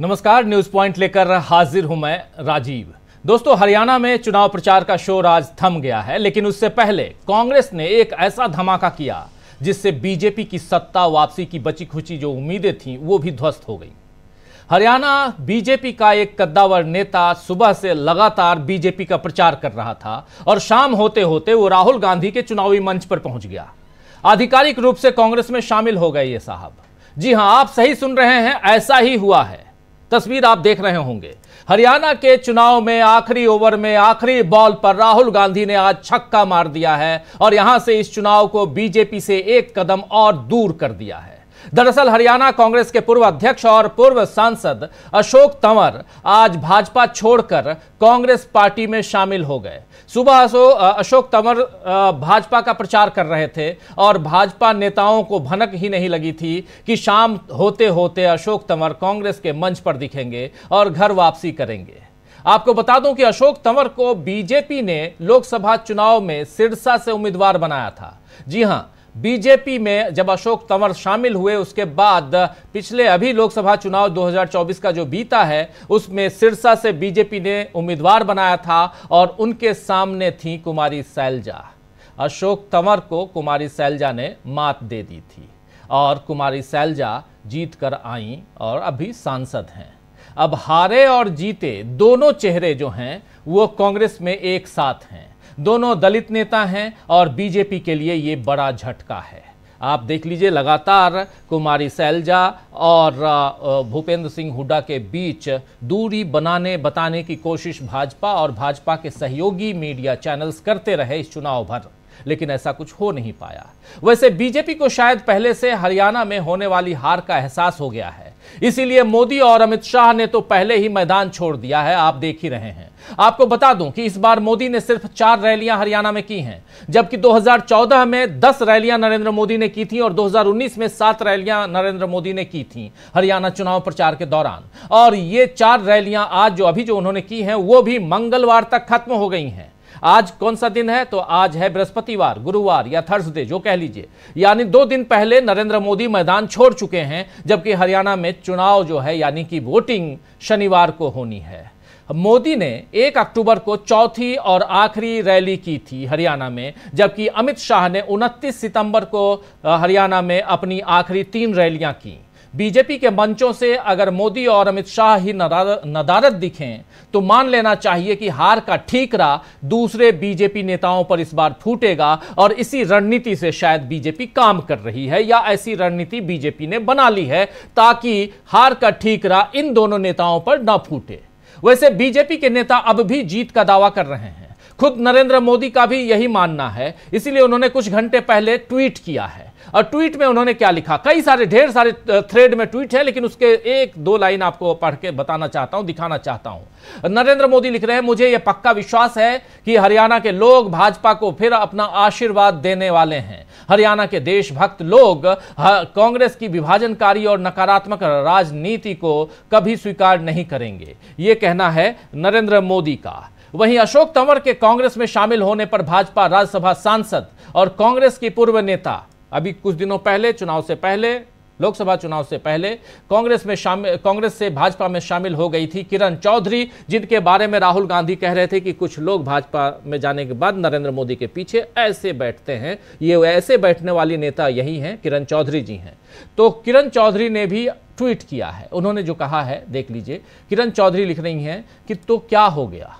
नमस्कार, news point लेकर हाजिर हूं मैं राजीव। दोस्तों, हरियाणा में चुनाव प्रचार का शोर आज थम गया है, लेकिन उससे पहले कांग्रेस ने एक ऐसा धमाका किया जिससे बीजेपी की सत्ता वापसी की बची खुची जो उम्मीदें थीं वो भी ध्वस्त हो गई। हरियाणा बीजेपी का एक कद्दावर नेता सुबह से लगातार बीजेपी का प्रचार कर रहा था और शाम होते होते वो राहुल गांधी के चुनावी मंच पर पहुंच गया। आधिकारिक रूप से कांग्रेस में शामिल हो गए ये साहब। जी हां, आप सही सुन रहे हैं, ऐसा ही हुआ है। तस्वीर आप देख रहे होंगे। हरियाणा के चुनाव में आखिरी ओवर में आखिरी बॉल पर राहुल गांधी ने आज छक्का मार दिया है और यहां से इस चुनाव को बीजेपी से एक कदम और दूर कर दिया है। दरअसल हरियाणा कांग्रेस के पूर्व अध्यक्ष और पूर्व सांसद अशोक तंवर आज भाजपा छोड़कर कांग्रेस पार्टी में शामिल हो गए। सुबह अशोक तंवर भाजपा का प्रचार कर रहे थे और भाजपा नेताओं को भनक ही नहीं लगी थी कि शाम होते होते अशोक तंवर कांग्रेस के मंच पर दिखेंगे और घर वापसी करेंगे। आपको बता दूं कि अशोक तंवर को बीजेपी ने लोकसभा चुनाव में सिरसा से उम्मीदवार बनाया था। जी हां, बीजेपी में जब अशोक तंवर शामिल हुए उसके बाद पिछले अभी लोकसभा चुनाव 2024 का जो बीता है उसमें सिरसा से बीजेपी ने उम्मीदवार बनाया था और उनके सामने थी कुमारी सैलजा। अशोक तंवर को कुमारी सैलजा ने मात दे दी थी और कुमारी सैलजा जीत कर आईं और अभी सांसद हैं। अब हारे और जीते दोनों चेहरे जो हैं वो कांग्रेस में एक साथ हैं। दोनों दलित नेता हैं और बीजेपी के लिए ये बड़ा झटका है। आप देख लीजिए, लगातार कुमारी सैलजा और भूपेंद्र सिंह हुड्डा के बीच दूरी बनाने बताने की कोशिश भाजपा और भाजपा के सहयोगी मीडिया चैनल्स करते रहे इस चुनाव भर, लेकिन ऐसा कुछ हो नहीं पाया। वैसे बीजेपी को शायद पहले से हरियाणा में होने वाली हार का एहसास हो गया है, इसीलिए मोदी और अमित शाह ने तो पहले ही मैदान छोड़ दिया है। आप देख ही रहे हैं। आपको बता दूं कि इस बार मोदी ने सिर्फ 4 रैलियां हरियाणा में की हैं, जबकि 2014 में 10 रैलियां नरेंद्र मोदी ने की थी और 2019 में 7 रैलियां नरेंद्र मोदी ने की थी हरियाणा चुनाव प्रचार के दौरान। और ये 4 रैलियां आज जो उन्होंने की हैं वो भी मंगलवार तक खत्म हो गई हैं। आज कौन सा दिन है? तो आज है बृहस्पतिवार, गुरुवार या थर्सडे जो कह लीजिए, यानी 2 दिन पहले नरेंद्र मोदी मैदान छोड़ चुके हैं, जबकि हरियाणा में चुनाव जो है यानी कि वोटिंग शनिवार को होनी है। मोदी ने 1 अक्टूबर को चौथी और आखिरी रैली की थी हरियाणा में, जबकि अमित शाह ने 29 सितंबर को हरियाणा में अपनी आखिरी 3 रैलियां की। बीजेपी के मंचों से अगर मोदी और अमित शाह ही नदारद दिखें तो मान लेना चाहिए कि हार का ठीकरा दूसरे बीजेपी नेताओं पर इस बार फूटेगा और इसी रणनीति से शायद बीजेपी काम कर रही है या ऐसी रणनीति बीजेपी ने बना ली है ताकि हार का ठीकरा इन दोनों नेताओं पर ना फूटे। वैसे बीजेपी के नेता अब भी जीत का दावा कर रहे हैं। खुद नरेंद्र मोदी का भी यही मानना है, इसीलिए उन्होंने कुछ घंटे पहले ट्वीट किया है। और ट्वीट में उन्होंने क्या लिखा, कई सारे ढेर सारे थ्रेड में ट्वीट है, लेकिन उसके 1-2 लाइन आपको पढ़ के बताना चाहता हूं, दिखाना चाहता हूं। नरेंद्र मोदी लिख रहे हैं, मुझे यह पक्का विश्वास है कि हरियाणा के लोग भाजपा को फिर अपना आशीर्वाद देने वाले हैं। हरियाणा के देशभक्त लोग कांग्रेस की विभाजनकारी और नकारात्मक राजनीति को कभी स्वीकार नहीं करेंगे। ये कहना है नरेंद्र मोदी का। वहीं अशोक तंवर के कांग्रेस में शामिल होने पर भाजपा राज्यसभा सांसद और कांग्रेस की पूर्व नेता अभी कुछ दिनों पहले चुनाव से पहले लोकसभा चुनाव से पहले कांग्रेस से भाजपा में शामिल हो गई थी किरण चौधरी, जिनके बारे में राहुल गांधी कह रहे थे कि कुछ लोग भाजपा में जाने के बाद नरेंद्र मोदी के पीछे ऐसे बैठते हैं, ये ऐसे बैठने वाली नेता यही हैं, किरण चौधरी जी हैं। तो किरण चौधरी ने भी ट्वीट किया है। उन्होंने जो कहा है देख लीजिए। किरण चौधरी लिख रही हैं कि तो क्या हो गया,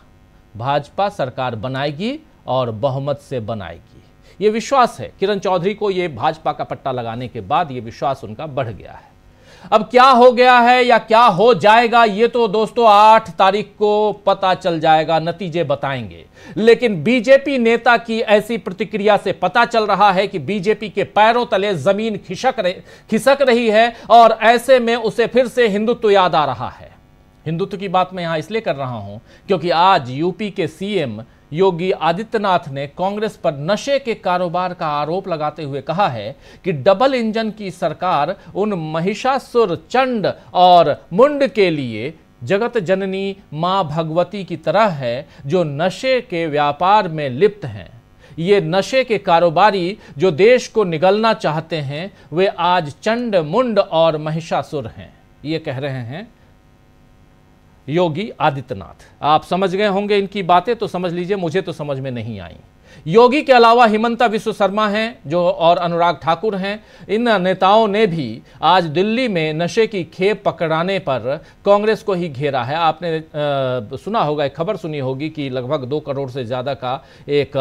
भाजपा सरकार बनाएगी और बहुमत से बनाएगी। ये विश्वास है किरण चौधरी को, ये भाजपा का पट्टा लगाने के बाद ये विश्वास उनका बढ़ गया है। अब क्या हो गया है या क्या हो जाएगा ये तो दोस्तों 8 तारीख को पता चल जाएगा, नतीजे बताएंगे। लेकिन बीजेपी नेता की ऐसी प्रतिक्रिया से पता चल रहा है कि बीजेपी के पैरों तले जमीन खिसक रही है और ऐसे में उसे फिर से हिंदुत्व याद आ रहा है। हिंदुत्व की बात मैं यहां इसलिए कर रहा हूं क्योंकि आज यूपी के सीएम योगी आदित्यनाथ ने कांग्रेस पर नशे के कारोबार का आरोप लगाते हुए कहा है कि डबल इंजन की सरकार उन महिषासुर चंड और मुंड के लिए जगत जननी मां भगवती की तरह है जो नशे के व्यापार में लिप्त हैं। ये नशे के कारोबारी जो देश को निगलना चाहते हैं वे आज चंड मुंड और महिषासुर हैं, ये कह रहे हैं योगी आदित्यनाथ। आप समझ गए होंगे इनकी बातें, तो समझ लीजिए, मुझे तो समझ में नहीं आई। योगी के अलावा हिमंता बिस्वा शर्मा हैं जो और अनुराग ठाकुर हैं, इन नेताओं ने भी आज दिल्ली में नशे की खेप पकड़ाने पर कांग्रेस को ही घेरा है। आपने सुना होगा, एक खबर सुनी होगी कि लगभग 2 करोड़ से ज़्यादा का एक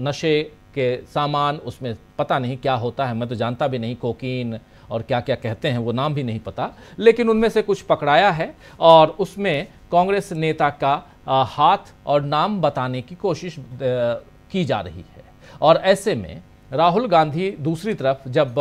नशे के सामान, उसमें पता नहीं क्या होता है, मैं तो जानता भी नहीं, कोकीन और क्या क्या कहते हैं वो नाम भी नहीं पता, लेकिन उनमें से कुछ पकड़ाया है और उसमें कांग्रेस नेता का हाथ और नाम बताने की कोशिश की जा रही है। और ऐसे में राहुल गांधी दूसरी तरफ जब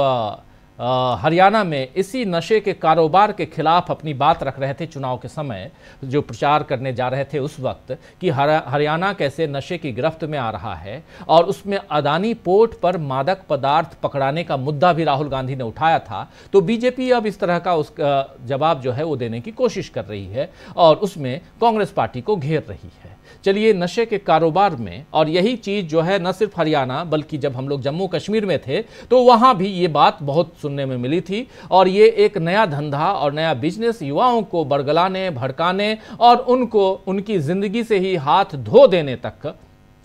हरियाणा में इसी नशे के कारोबार के खिलाफ अपनी बात रख रहे थे, चुनाव के समय जो प्रचार करने जा रहे थे उस वक्त, कि हरियाणा कैसे नशे की गिरफ्त में आ रहा है, और उसमें अडानी पोर्ट पर मादक पदार्थ पकड़ाने का मुद्दा भी राहुल गांधी ने उठाया था, तो बीजेपी अब इस तरह का उसका जवाब जो है वो देने की कोशिश कर रही है और उसमें कांग्रेस पार्टी को घेर रही है। चलिए, नशे के कारोबार में, और यही चीज़ जो है न सिर्फ हरियाणा, बल्कि जब हम लोग जम्मू कश्मीर में थे तो वहाँ भी ये बात बहुत सुनने में मिली थी, और ये एक नया धंधा और नया बिजनेस युवाओं को बरगलाने, भड़काने और उनको उनकी जिंदगी से ही हाथ धो देने तक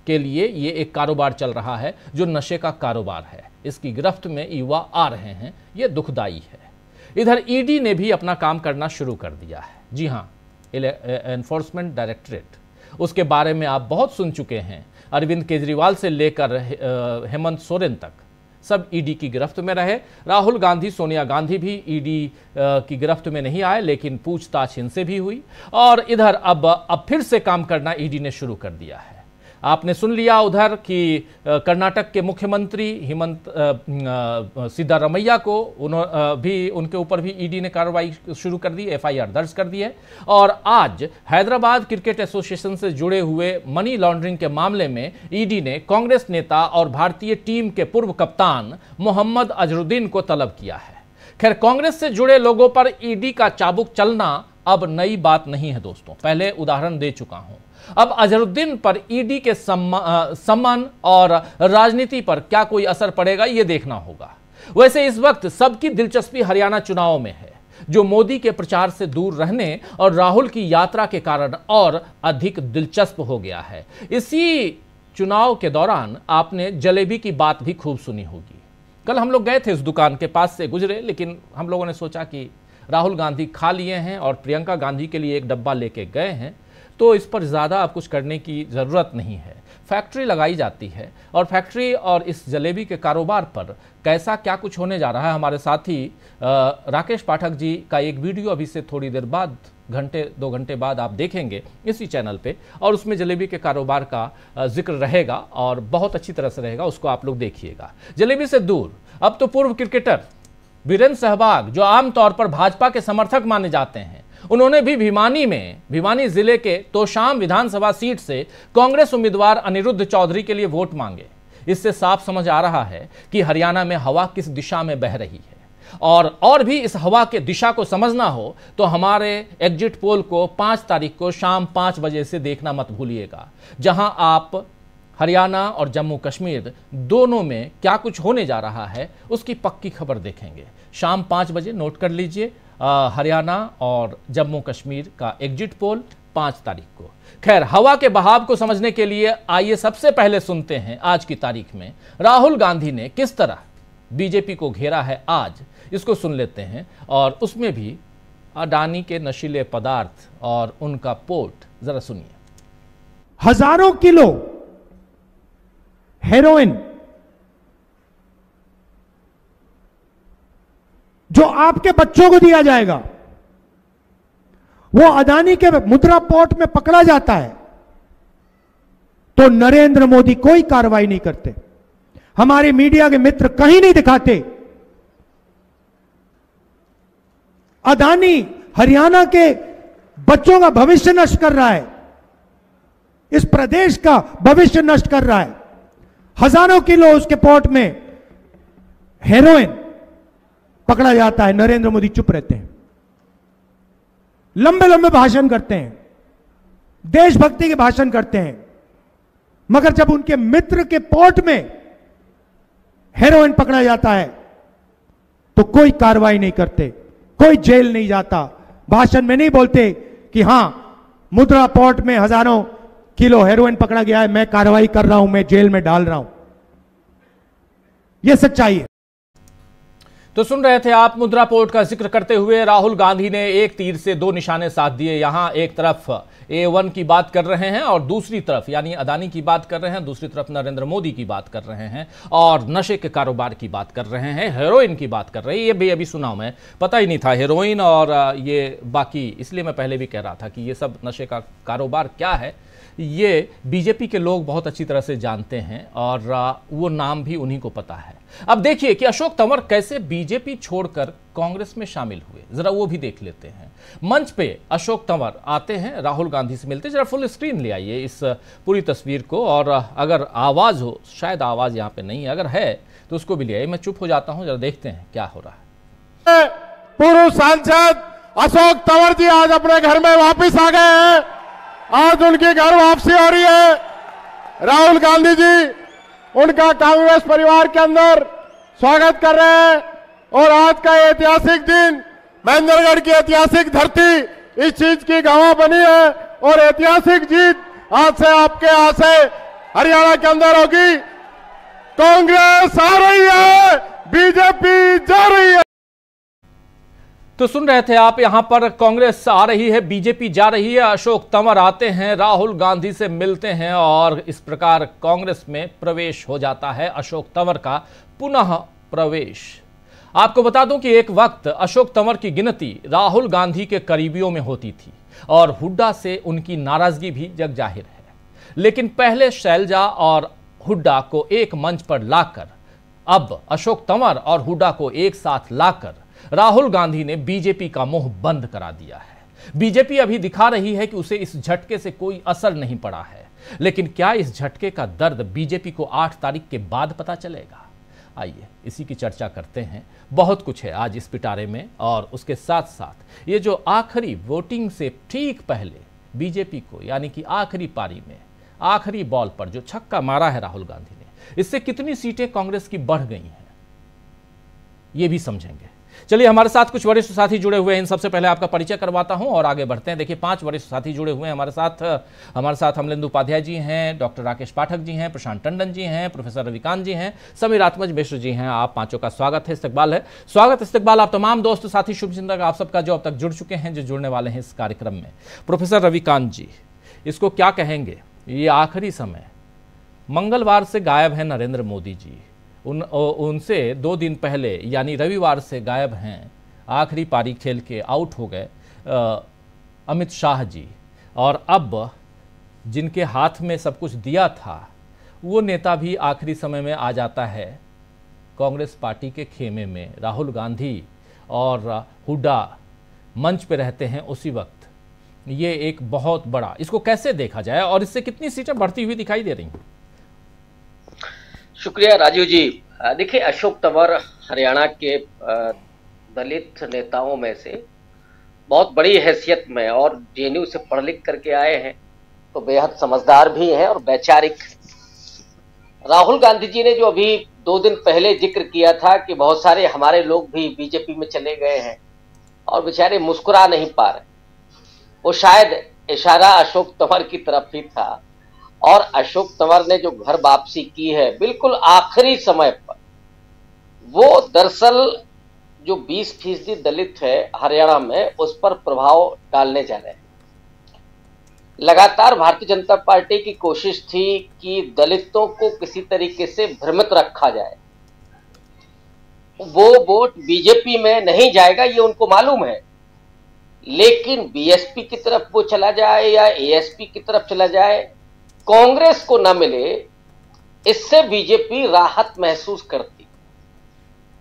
के लिए ये एक कारोबार चल रहा है जो नशे का कारोबार है। इसकी गिरफ्त में युवा आ रहे हैं, ये दुखदाई है। इधर ईडी ने भी अपना काम करना शुरू कर दिया है। जी हाँ, एनफोर्समेंट डायरेक्टरेट, उसके बारे में आप बहुत सुन चुके हैं। अरविंद केजरीवाल से लेकर हेमंत सोरेन तक सब ईडी की गिरफ्त में रहे। राहुल गांधी, सोनिया गांधी भी ईडी की गिरफ्त में नहीं आए, लेकिन पूछताछ इनसे भी हुई। और इधर अब फिर से काम करना ईडी ने शुरू कर दिया है। आपने सुन लिया उधर कि कर्नाटक के मुख्यमंत्री हिमंत सिद्धारमैया को उनके ऊपर भी ईडी ने कार्रवाई शुरू कर दी, एफआईआर दर्ज कर दी है। और आज हैदराबाद क्रिकेट एसोसिएशन से जुड़े हुए मनी लॉन्ड्रिंग के मामले में ईडी ने कांग्रेस नेता और भारतीय टीम के पूर्व कप्तान मोहम्मद अजहरुद्दीन को तलब किया है। खैर, कांग्रेस से जुड़े लोगों पर ईडी का चाबुक चलना अब नई बात नहीं है दोस्तों, पहले उदाहरण दे चुका हूं। अब अजहरुद्दीन पर ईडी के सम्मान और राजनीति पर क्या कोई असर पड़ेगा, यह देखना होगा। वैसे इस वक्त सबकी दिलचस्पी हरियाणा चुनाव में है, जो मोदी के प्रचार से दूर रहने और राहुल की यात्रा के कारण और अधिक दिलचस्प हो गया है। इसी चुनाव के दौरान आपने जलेबी की बात भी खूब सुनी होगी। कल हम लोग गए थे, उस दुकान के पास से गुजरे, लेकिन हम लोगों ने सोचा कि राहुल गांधी खा लिए हैं और प्रियंका गांधी के लिए एक डब्बा लेके गए हैं, तो इस पर ज़्यादा आप कुछ करने की ज़रूरत नहीं है। फैक्ट्री लगाई जाती है और फैक्ट्री और इस जलेबी के कारोबार पर कैसा क्या कुछ होने जा रहा है, हमारे साथी राकेश पाठक जी का एक वीडियो अभी से थोड़ी देर बाद, घंटे 2 घंटे बाद आप देखेंगे इसी चैनल पे, और उसमें जलेबी के कारोबार का जिक्र रहेगा और बहुत अच्छी तरह से रहेगा, उसको आप लोग देखिएगा। जलेबी से दूर, अब तो पूर्व क्रिकेटर वीरेंद्र सहवाग, जो आमतौर पर भाजपा के समर्थक माने जाते हैं, उन्होंने भी भिवानी जिले के तोशाम विधानसभा सीट से कांग्रेस उम्मीदवार अनिरुद्ध चौधरी के लिए वोट मांगे। इससे साफ समझ आ रहा है कि हरियाणा में हवा किस दिशा में बह रही है, और भी इस हवा के दिशा को समझना हो तो हमारे एग्जिट पोल को 5 तारीख को शाम 5 बजे से देखना मत भूलिएगा, जहां आप हरियाणा और जम्मू कश्मीर दोनों में क्या कुछ होने जा रहा है उसकी पक्की खबर देखेंगे। शाम 5 बजे नोट कर लीजिए, हरियाणा और जम्मू कश्मीर का एग्जिट पोल 5 तारीख को। खैर, हवा के बहाव को समझने के लिए आइए सबसे पहले सुनते हैं आज की तारीख में राहुल गांधी ने किस तरह बीजेपी को घेरा है आज, इसको सुन लेते हैं। और उसमें भी अडानी के नशीले पदार्थ और उनका पोर्ट, जरा सुनिए। हजारों किलो हेरोइन जो आपके बच्चों को दिया जाएगा वो अडानी के मुद्रा पोर्ट में पकड़ा जाता है, तो नरेंद्र मोदी कोई कार्रवाई नहीं करते, हमारे मीडिया के मित्र कहीं नहीं दिखाते। अडानी हरियाणा के बच्चों का भविष्य नष्ट कर रहा है, इस प्रदेश का भविष्य नष्ट कर रहा है। हजारों किलो उसके पोर्ट में हेरोइन पकड़ा जाता है, नरेंद्र मोदी चुप रहते हैं, लंबे लंबे भाषण करते हैं, देशभक्ति के भाषण करते हैं, मगर जब उनके मित्र के पोर्ट में हेरोइन पकड़ा जाता है तो कोई कार्रवाई नहीं करते, कोई जेल नहीं जाता, भाषण में नहीं बोलते कि हां मुद्रा पोर्ट में हजारों किलो हेरोइन पकड़ा गया है, मैं कार्रवाई कर रहा हूं, मैं जेल में डाल रहा हूं, यह सच्चाई है। तो सुन रहे थे आप मुद्रा पोर्ट का जिक्र करते हुए राहुल गांधी ने एक तीर से दो निशाने साध दिए। यहां एक तरफ A1 की बात कर रहे हैं और दूसरी तरफ यानी अदानी की बात कर रहे हैं, दूसरी तरफ नरेंद्र मोदी की बात कर रहे हैं और नशे के कारोबार की बात कर रहे हैं, हेरोइन की बात कर रहे हैं। ये भी अभी सुना मैं, पता ही नहीं था हेरोइन और ये बाकी, इसलिए मैं पहले भी कह रहा था कि ये सब नशे का कारोबार क्या है ये बीजेपी के लोग बहुत अच्छी तरह से जानते हैं और वो नाम भी उन्हीं को पता है। अब देखिए कि अशोक तंवर कैसे बीजेपी छोड़कर कांग्रेस में शामिल हुए, जरा वो भी देख लेते हैं। मंच पे अशोक तंवर आते हैं, राहुल गांधी से मिलते हैं। जरा फुल स्क्रीन ले आइए इस पूरी तस्वीर को, और अगर आवाज़ हो, शायद आवाज़ यहाँ पे नहीं है, अगर है तो उसको भी ले आइए। मैं चुप हो जाता हूँ, जरा देखते हैं क्या हो रहा है। पूर्व सांसद अशोक तंवर जी आज अपने घर में वापिस आ गए हैं, आज उनके घर वापसी हो रही है। राहुल गांधी जी उनका कांग्रेस परिवार के अंदर स्वागत कर रहे हैं और आज का ऐतिहासिक दिन, महेंद्रगढ़ की ऐतिहासिक धरती इस चीज की गवाह बनी है और ऐतिहासिक जीत आज से आपके यहां से हरियाणा के अंदर होगी। कांग्रेस आ रही है, बीजेपी जा रही है। तो सुन रहे थे आप, यहां पर कांग्रेस आ रही है, बीजेपी जा रही है। अशोक तंवर आते हैं, राहुल गांधी से मिलते हैं और इस प्रकार कांग्रेस में प्रवेश हो जाता है अशोक तंवर का पुनः प्रवेश। आपको बता दूं कि एक वक्त अशोक तंवर की गिनती राहुल गांधी के करीबियों में होती थी और हुड्डा से उनकी नाराजगी भी जग जाहिर है, लेकिन पहले सैलजा और हुड्डा को एक मंच पर लाकर, अब अशोक तंवर और हुड्डा को एक साथ लाकर राहुल गांधी ने बीजेपी का मुंह बंद करा दिया है। बीजेपी अभी दिखा रही है कि उसे इस झटके से कोई असर नहीं पड़ा है, लेकिन क्या इस झटके का दर्द बीजेपी को 8 तारीख के बाद पता चलेगा? आइए इसी की चर्चा करते हैं। बहुत कुछ है आज इस पिटारे में, और उसके साथ साथ ये जो आखिरी वोटिंग से ठीक पहले बीजेपी को, यानी कि आखिरी पारी में, आखिरी बॉल पर जो छक्का मारा है राहुल गांधी ने, इससे कितनी सीटें कांग्रेस की बढ़ गई हैं ये भी समझेंगे। चलिए हमारे साथ कुछ वरिष्ठ साथी जुड़े हुए हैं, इन सबसे पहले आपका परिचय करवाता हूं और आगे बढ़ते हैं। देखिए 5 वरिष्ठ साथी जुड़े हुए हैं हमारे साथ हमलेंदु उपाध्याय जी हैं, डॉक्टर राकेश पाठक जी हैं, प्रशांत टंडन जी हैं, प्रोफेसर रविकांत जी हैं, समीर आत्मज मिश्र जी हैं। आप पांचों का स्वागत है, इस्तकबाल है, स्वागत इस्तकबाल आप तमाम दोस्त साथी शुभचिंतक आप सबका जो अब तक जुड़ चुके हैं, जो जुड़ने वाले हैं इस कार्यक्रम में। प्रोफेसर रविकांत जी, इसको क्या कहेंगे, ये आखिरी समय, मंगलवार से गायब है नरेंद्र मोदी जी, उनसे 2 दिन पहले यानी रविवार से गायब हैं, आखिरी पारी खेल के आउट हो गए अमित शाह जी, और अब जिनके हाथ में सब कुछ दिया था वो नेता भी आखिरी समय में आ जाता है कांग्रेस पार्टी के खेमे में। राहुल गांधी और हुड्डा मंच पे रहते हैं उसी वक्त, ये एक बहुत बड़ा, इसको कैसे देखा जाए और इससे कितनी सीटें बढ़ती हुई दिखाई दे रही हैं? शुक्रिया राजीव जी। देखिए अशोक तंवर हरियाणा के दलित नेताओं में से बहुत बड़ी हैसियत में, और जेएनयू से पढ़ लिख करके आए हैं तो बेहद समझदार भी हैं और वैचारिक। राहुल गांधी जी ने जो अभी 2 दिन पहले जिक्र किया था कि बहुत सारे हमारे लोग भी बीजेपी में चले गए हैं और बेचारे मुस्कुरा नहीं पा रहे, वो शायद इशारा अशोक तंवर की तरफ ही था। और अशोक तंवर ने जो घर वापसी की है बिल्कुल आखिरी समय पर, वो दरअसल जो 20% दलित है हरियाणा में उस पर प्रभाव डालने जा रहे हैं। लगातार भारतीय जनता पार्टी की कोशिश थी कि दलितों को किसी तरीके से भ्रमित रखा जाए, वो वोट बीजेपी में नहीं जाएगा ये उनको मालूम है, लेकिन बीएसपी की तरफ वो चला जाए या एएसपी की तरफ चला जाए, कांग्रेस को न मिले, इससे बीजेपी राहत महसूस करती।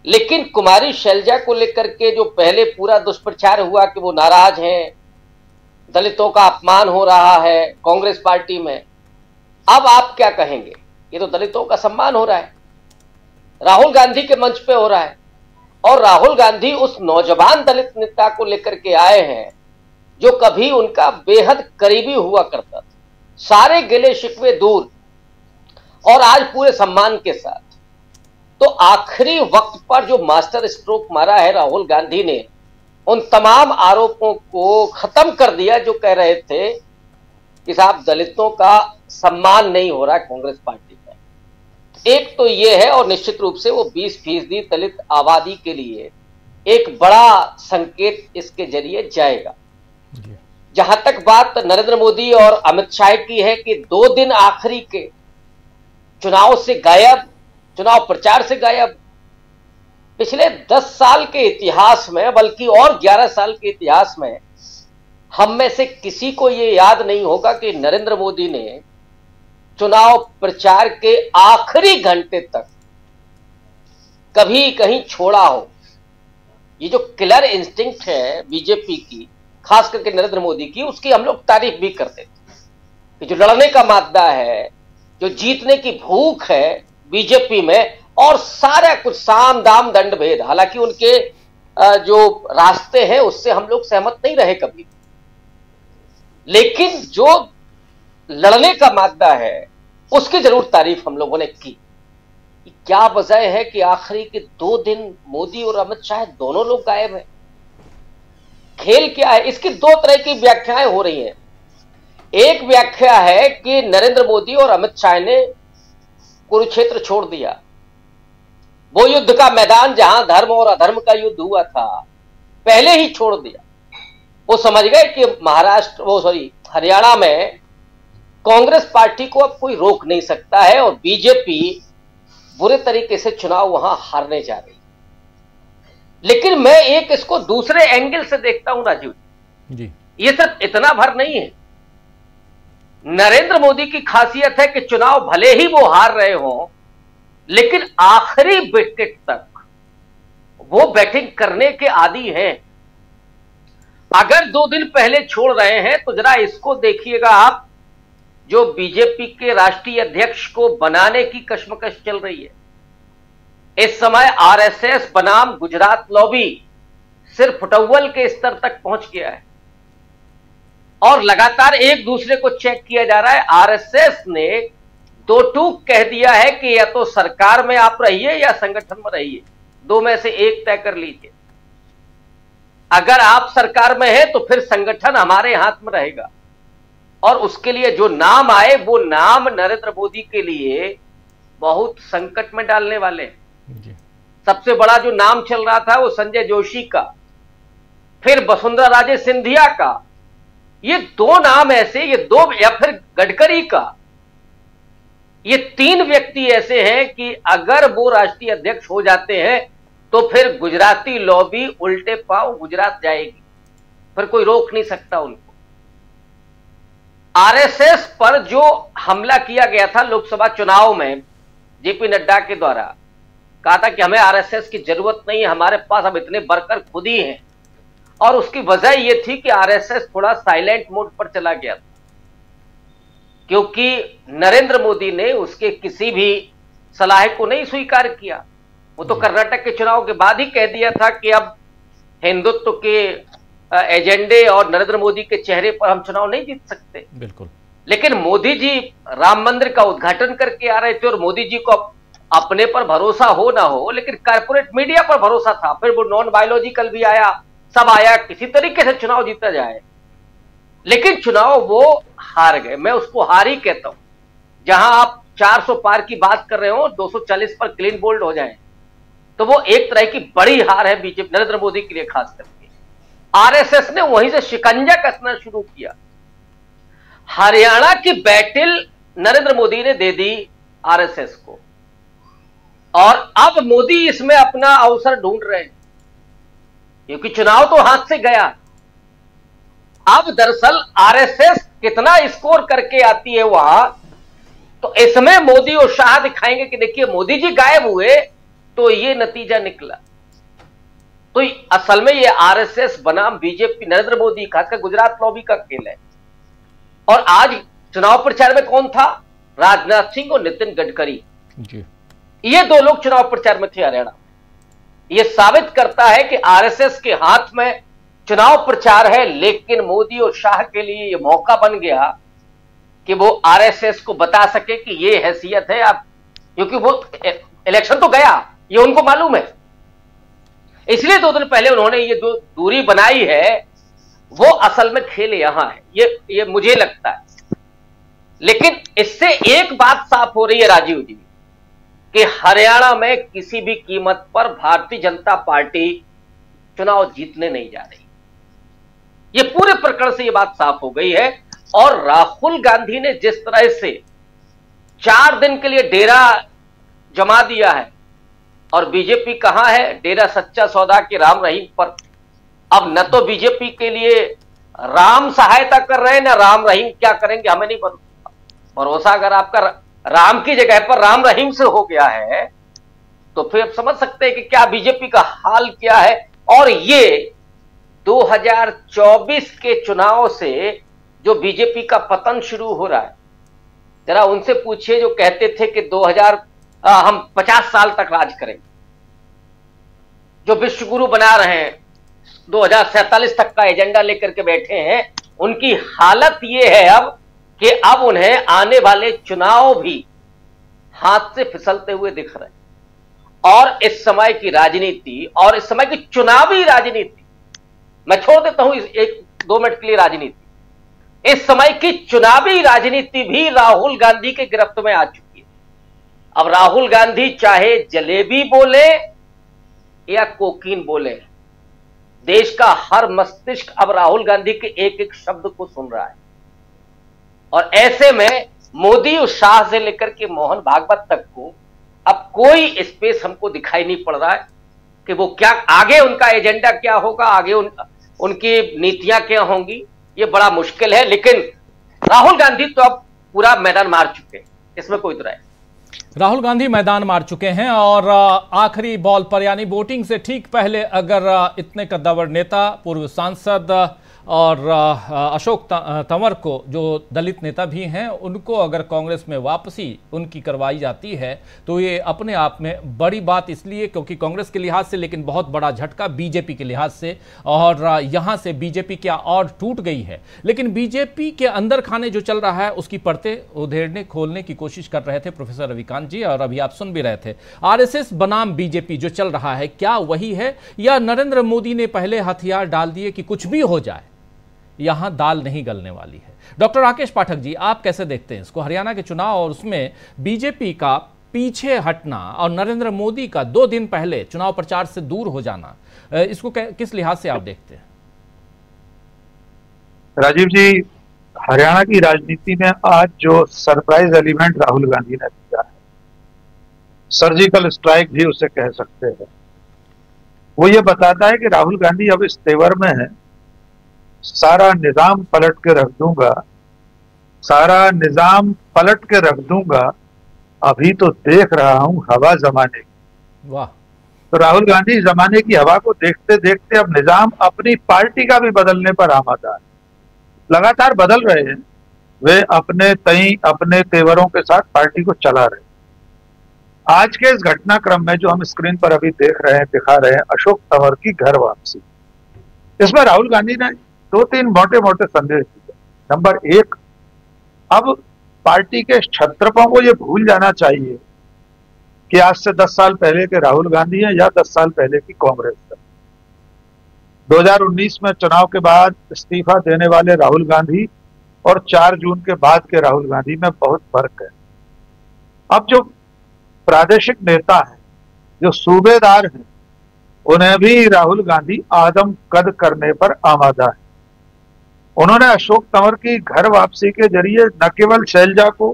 लेकिन कुमारी सैलजा को लेकर के जो पहले पूरा दुष्प्रचार हुआ कि वो नाराज हैं, दलितों का अपमान हो रहा है कांग्रेस पार्टी में, अब आप क्या कहेंगे, ये तो दलितों का सम्मान हो रहा है, राहुल गांधी के मंच पे हो रहा है। और राहुल गांधी उस नौजवान दलित नेता को लेकर के आए हैं जो कभी उनका बेहद करीबी हुआ करता था, सारे गिले शिकवे दूर, और आज पूरे सम्मान के साथ। तो आखिरी वक्त पर जो मास्टर स्ट्रोक मारा है राहुल गांधी ने, उन तमाम आरोपों को खत्म कर दिया जो कह रहे थे कि साहब दलितों का सम्मान नहीं हो रहा कांग्रेस पार्टी में। एक तो ये है, और निश्चित रूप से वो 20% दलित आबादी के लिए एक बड़ा संकेत इसके जरिए जाएगा। जहां तक बात नरेंद्र मोदी और अमित शाह की है कि 2 दिन आखिरी के चुनाव से गायब, चुनाव प्रचार से गायब, पिछले 10 साल के इतिहास में, बल्कि और 11 साल के इतिहास में हम में से किसी को ये याद नहीं होगा कि नरेंद्र मोदी ने चुनाव प्रचार के आखिरी घंटे तक कभी कहीं छोड़ा हो। ये जो किलर इंस्टिंक्ट है बीजेपी की, खास करके नरेंद्र मोदी की, उसकी हम लोग तारीफ भी करते थे कि जो लड़ने का मादा है, जो जीतने की भूख है बीजेपी में, और सारा कुछ साम दाम दंड भेद, हालांकि उनके जो रास्ते हैं उससे हम लोग सहमत नहीं रहे कभी, लेकिन जो लड़ने का मादा है उसकी जरूर तारीफ हम लोगों ने की। क्या वजह है कि आखिरी के 2 दिन मोदी और अमित शाह दोनों लोग गायब हैं? खेल क्या है? इसकी 2 तरह की व्याख्याएं हो रही हैं। एक व्याख्या है कि नरेंद्र मोदी और अमित शाह ने कुरुक्षेत्र छोड़ दिया, वो युद्ध का मैदान जहां धर्म और अधर्म का युद्ध हुआ था पहले ही छोड़ दिया। वो समझ गए कि हरियाणा में कांग्रेस पार्टी को अब कोई रोक नहीं सकता है और बीजेपी बुरे तरीके से चुनाव वहां हारने जा रही। लेकिन मैं एक इसको दूसरे एंगल से देखता हूं राजीव जी, ये सिर्फ इतना भर नहीं है। नरेंद्र मोदी की खासियत है कि चुनाव भले ही वो हार रहे हों, लेकिन आखिरी विकेट तक वो बैटिंग करने के आदी हैं। अगर 2 दिन पहले छोड़ रहे हैं तो जरा इसको देखिएगा आप, जो बीजेपी के राष्ट्रीय अध्यक्ष को बनाने की कश्मकश चल रही है इस समय। आरएसएस बनाम गुजरात लॉबी सिर्फ फुटवल के स्तर तक पहुंच गया है और लगातार एक दूसरे को चेक किया जा रहा है। आरएसएस ने दो टूक कह दिया है कि या तो सरकार में आप रहिए या संगठन में रहिए, 2 में से 1 तय कर लीजिए। अगर आप सरकार में है तो फिर संगठन हमारे हाथ में रहेगा और उसके लिए जो नाम आए वो नाम नरेंद्र मोदी के लिए बहुत संकट में डालने वाले हैं। सबसे बड़ा जो नाम चल रहा था वो संजय जोशी का, फिर वसुंधरा राजे सिंधिया का, ये 2 नाम ऐसे, ये 2 या फिर गडकरी का, ये 3 व्यक्ति ऐसे हैं कि अगर वो राष्ट्रीय अध्यक्ष हो जाते हैं तो फिर गुजराती लॉबी उल्टे पांव गुजरात जाएगी, फिर कोई रोक नहीं सकता उनको। आरएसएस पर जो हमला किया गया था लोकसभा चुनाव में जेपी नड्डा के द्वारा, कहा था कि हमें आरएसएस की जरूरत नहीं है, हमारे पास अब इतने वर्कर खुद ही हैं, और उसकी वजह यह थी कि आरएसएस थोड़ा साइलेंट मोड पर चला गया था क्योंकि नरेंद्र मोदी ने उसके किसी भी सलाह को नहीं स्वीकार किया। वो तो कर्नाटक के चुनाव के बाद ही कह दिया था कि अब हिंदुत्व के एजेंडे और नरेंद्र मोदी के चेहरे पर हम चुनाव नहीं जीत सकते। बिल्कुल। लेकिन मोदी जी राम मंदिर का उद्घाटन करके आ रहे थे और मोदी जी को अपने पर भरोसा हो ना हो, लेकिन कॉर्पोरेट मीडिया पर भरोसा था। फिर वो नॉन बायोलॉजिकल भी आया, सब आया, किसी तरीके से चुनाव जीता जाए, लेकिन चुनाव वो हार गए। मैं उसको हार ही कहता हूं। जहां आप 400 पार की बात कर रहे हो, 240 पर क्लीन बोल्ड हो जाए, तो वो एक तरह की बड़ी हार है बीजेपी नरेंद्र मोदी के लिए। खासकर आरएसएस ने वहीं से शिकंजा कसना शुरू किया। हरियाणा की बैटल नरेंद्र मोदी ने दे दी आरएसएस को, और अब मोदी इसमें अपना अवसर ढूंढ रहे हैं क्योंकि चुनाव तो हाथ से गया। अब दरअसल आरएसएस कितना स्कोर करके आती है वहां, तो इसमें मोदी और शाह दिखाएंगे कि देखिए मोदी जी गायब हुए तो ये नतीजा निकला। तो असल में ये आरएसएस बनाम बीजेपी नरेंद्र मोदी, खासकर गुजरात लॉबी का खेल है। और आज चुनाव प्रचार में कौन था? राजनाथ सिंह और नितिन गडकरी जी। ये 2 लोग चुनाव प्रचार में थे हरियाणा। ये साबित करता है कि आरएसएस के हाथ में चुनाव प्रचार है, लेकिन मोदी और शाह के लिए ये मौका बन गया कि वो आरएसएस को बता सके कि ये हैसियत है आप, क्योंकि वो इलेक्शन तो गया, ये उनको मालूम है। इसलिए 2 दिन पहले उन्होंने ये जो दूरी बनाई है वो असल में खेल यहां है, ये मुझे लगता है। लेकिन इससे एक बात साफ हो रही है राजीव जी कि हरियाणा में किसी भी कीमत पर भारतीय जनता पार्टी चुनाव जीतने नहीं जा रही। ये पूरे प्रकरण से ये बात साफ हो गई है। और राहुल गांधी ने जिस तरह से 4 दिन के लिए डेरा जमा दिया है और बीजेपी कहां है, डेरा सच्चा सौदा के राम रहीम पर। अब न तो बीजेपी के लिए राम सहायता कर रहे हैं ना राम रहीम क्या करेंगे, हमें नहीं भरोसा। अगर आपका राम की जगह पर राम रहीम से हो गया है तो फिर आप समझ सकते हैं कि क्या बीजेपी का हाल क्या है। और ये 2024 के चुनाव से जो बीजेपी का पतन शुरू हो रहा है, जरा उनसे पूछिए जो कहते थे कि 50 साल तक राज करेंगे, जो विश्व गुरु बना रहे हैं, 2047 तक का एजेंडा लेकर के बैठे हैं। उनकी हालत यह है अब कि अब उन्हें आने वाले चुनाव भी हाथ से फिसलते हुए दिख रहे हैं। और इस समय की राजनीति और इस समय की चुनावी राजनीति, मैं छोड़ देता हूं 1-2 मिनट के लिए राजनीति, इस समय की चुनावी राजनीति भी राहुल गांधी के गिरफ्त में आ चुकी है। अब राहुल गांधी चाहे जलेबी बोले या कोकीन बोले, देश का हर मस्तिष्क अब राहुल गांधी के एक-एक शब्द को सुन रहा है। और ऐसे में मोदी और शाह से लेकर के मोहन भागवत तक को अब कोई स्पेस हमको दिखाई नहीं पड़ रहा है कि वो क्या आगे, उनका एजेंडा क्या होगा, आगे उनकी नीतियां क्या होंगी, ये बड़ा मुश्किल है। लेकिन राहुल गांधी तो अब पूरा मैदान मार चुके हैं, इसमें कोई दुराय। राहुल गांधी मैदान मार चुके हैं और आखिरी बॉल पर यानी वोटिंग से ठीक पहले अगर इतने कद्दावर नेता, पूर्व सांसद और अशोक तंवर को जो दलित नेता भी हैं, उनको अगर कांग्रेस में वापसी उनकी करवाई जाती है तो ये अपने आप में बड़ी बात, इसलिए क्योंकि कांग्रेस के लिहाज से, लेकिन बहुत बड़ा झटका बीजेपी के लिहाज से। और यहाँ से बीजेपी क्या और टूट गई है। लेकिन बीजेपी के अंदर खाने जो चल रहा है उसकी परतें उधेड़ने खोलने की कोशिश कर रहे थे प्रोफेसर रविकांत जी, और अभी आप सुन भी रहे थे। RSS बनाम बीजेपी जो चल रहा है क्या वही है, या नरेंद्र मोदी ने पहले हथियार डाल दिए कि कुछ भी हो जाए, यहां दाल नहीं गलने वाली है। डॉक्टर राकेश पाठक जी, आप कैसे देखते हैं इसको, हरियाणा के चुनाव और उसमें बीजेपी का पीछे हटना और नरेंद्र मोदी का 2 दिन पहले चुनाव प्रचार से दूर हो जाना, इसको किस लिहाज से आप देखते हैं? राजीव जी, हरियाणा की राजनीति में आज जो सरप्राइज एलिमेंट राहुल गांधी ने दिया है, सर्जिकल स्ट्राइक भी उसे कह सकते हैं, वो ये बताता है कि राहुल गांधी अब इस तेवर में है, सारा निजाम पलट के रख दूंगा, सारा निजाम पलट के रख दूंगा, अभी तो देख रहा हूं हवा जमाने की। वाह। तो राहुल गांधी जमाने की हवा को देखते देखते अब निजाम अपनी पार्टी का भी बदलने पर आमादा है। लगातार बदल रहे हैं वे, अपने तई अपने तेवरों के साथ पार्टी को चला रहे हैं। आज के इस घटनाक्रम में जो हम स्क्रीन पर अभी देख रहे हैं, दिखा रहे हैं, अशोक तंवर की घर वापसी, इसमें राहुल गांधी ने 2-3 मोटे मोटे संदेश दिए। नंबर 1, अब पार्टी के क्षत्रपों को ये भूल जाना चाहिए कि आज से 10 साल पहले के राहुल गांधी हैं या 10 साल पहले की कांग्रेस है। 2019 में चुनाव के बाद इस्तीफा देने वाले राहुल गांधी और 4 जून के बाद के राहुल गांधी में बहुत फर्क है। अब जो प्रादेशिक नेता हैं, जो सूबेदार हैं, उन्हें भी राहुल गांधी आदम कद करने पर आमादा है। उन्होंने अशोक तंवर की घर वापसी के जरिए न केवल सैलजा को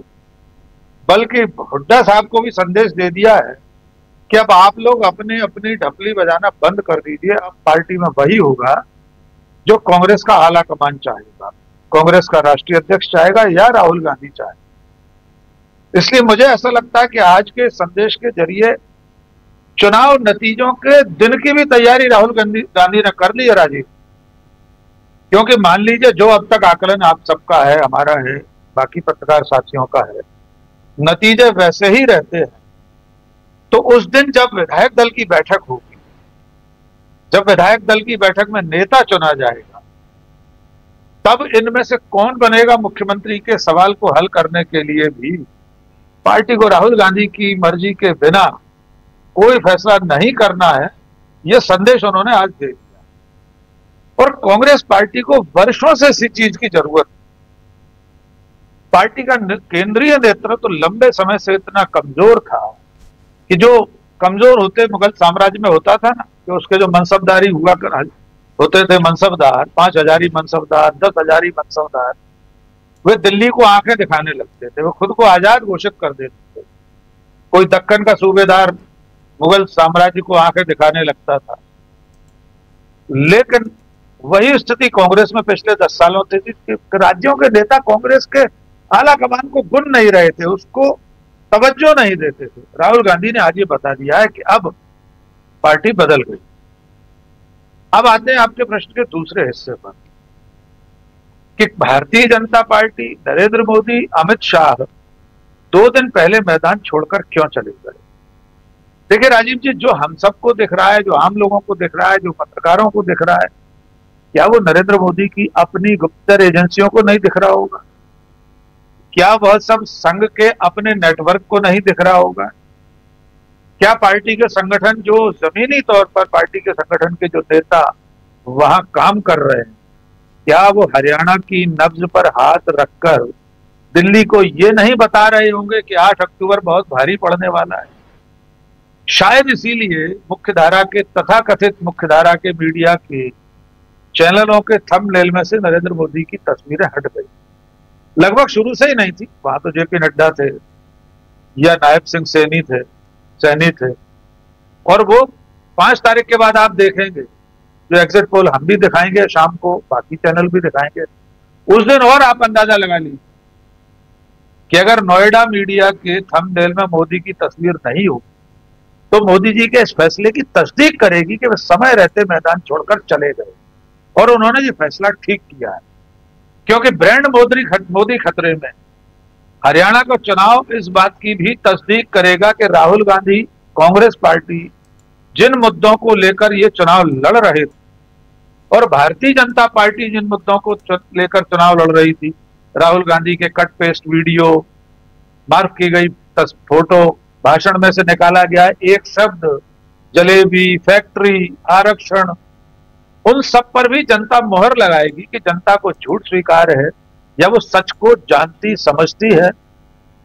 बल्कि हुड्डा साहब को भी संदेश दे दिया है कि अब आप लोग अपने अपनी ढपली बजाना बंद कर दीजिए, अब पार्टी में वही होगा जो कांग्रेस का आला कमान चाहेगा, कांग्रेस का राष्ट्रीय अध्यक्ष चाहेगा या राहुल गांधी चाहेगा। इसलिए मुझे ऐसा लगता है कि आज के संदेश के जरिए चुनाव नतीजों के दिन की भी तैयारी राहुल गांधी ने कर ली है राजीव, क्योंकि मान लीजिए जो अब तक आकलन आप सबका है, हमारा है, बाकी पत्रकार साथियों का है, नतीजे वैसे ही रहते हैं। तो उस दिन जब विधायक दल की बैठक होगी, जब विधायक दल की बैठक में नेता चुना जाएगा, तब इनमें से कौन बनेगा मुख्यमंत्री के सवाल को हल करने के लिए भी पार्टी को राहुल गांधी की मर्जी के बिना कोई फैसला नहीं करना है, यह संदेश उन्होंने आज भेज दिया। और कांग्रेस पार्टी को वर्षों से इसी चीज की जरूरत, पार्टी का केंद्रीय नेतृत्व तो लंबे समय से इतना कमजोर था कि जो कमजोर होते मुगल साम्राज्य में होता था ना, कि उसके जो मनसबदारी हुआ कर होते थे, मनसबदार 5,000 मनसबदार 10,000 मनसबदार, वे दिल्ली को आंखें दिखाने लगते थे, वे खुद को आजाद घोषित कर देते थे। कोई दक्कन का सूबेदार मुगल साम्राज्य को आंखें दिखाने लगता था। लेकिन वही स्थिति कांग्रेस में पिछले 10 सालों से थी। राज्यों के नेता कांग्रेस के आला कमान को गुण नहीं रहे थे, उसको तवज्जो नहीं देते थे। राहुल गांधी ने आज ये बता दिया है कि अब पार्टी बदल गई। अब आते हैं आपके प्रश्न के दूसरे हिस्से पर कि भारतीय जनता पार्टी, नरेंद्र मोदी, अमित शाह 2 दिन पहले मैदान छोड़कर क्यों चले गए। देखिए राजीव जी, जो हम सबको दिख रहा है, जो आम लोगों को दिख रहा है, जो पत्रकारों को दिख रहा है, क्या वो नरेंद्र मोदी की अपनी गुप्तचर एजेंसियों को नहीं दिख रहा होगा? क्या वह सब संघ के अपने नेटवर्क को नहीं दिख रहा होगा? क्या पार्टी के संगठन, जो जमीनी तौर पर पार्टी के संगठन के जो नेता वहां काम कर रहे हैं, क्या वो हरियाणा की नब्ज पर हाथ रखकर दिल्ली को ये नहीं बता रहे होंगे कि 8 अक्टूबर बहुत भारी पड़ने वाला है? शायद इसीलिए मुख्यधारा के, तथाकथित मुख्यधारा के मीडिया के चैनलों के थंबनेल में से नरेंद्र मोदी की तस्वीरें हट गई। लगभग शुरू से ही नहीं थी, वहां तो जेपी नड्डा थे या नायब सिंह सैनी थे। और वो 5 तारीख के बाद आप देखेंगे जो एग्जिट पोल हम भी दिखाएंगे शाम को, बाकी चैनल भी दिखाएंगे उस दिन, और आप अंदाजा लगा लीजिए कि अगर नोएडा मीडिया के थंबनेल में मोदी की तस्वीर नहीं हो तो मोदी जी के इस फैसले की तस्दीक करेगी कि वे समय रहते मैदान छोड़कर चले गए और उन्होंने ये फैसला ठीक किया है। क्योंकि ब्रांड मोदी खतरे में, हरियाणा का चुनाव इस बात की भी तस्दीक करेगा कि राहुल गांधी, कांग्रेस पार्टी जिन मुद्दों को लेकर ये चुनाव लड़ रहे थे और भारतीय जनता पार्टी जिन मुद्दों को लेकर चुनाव लड़ रही थी, राहुल गांधी के कट पेस्ट वीडियो, मार्क की गई फोटो, भाषण में से निकाला गया एक शब्द, जलेबी, फैक्ट्री, आरक्षण, उन सब पर भी जनता मोहर लगाएगी कि जनता को झूठ स्वीकार है या वो सच को जानती समझती है।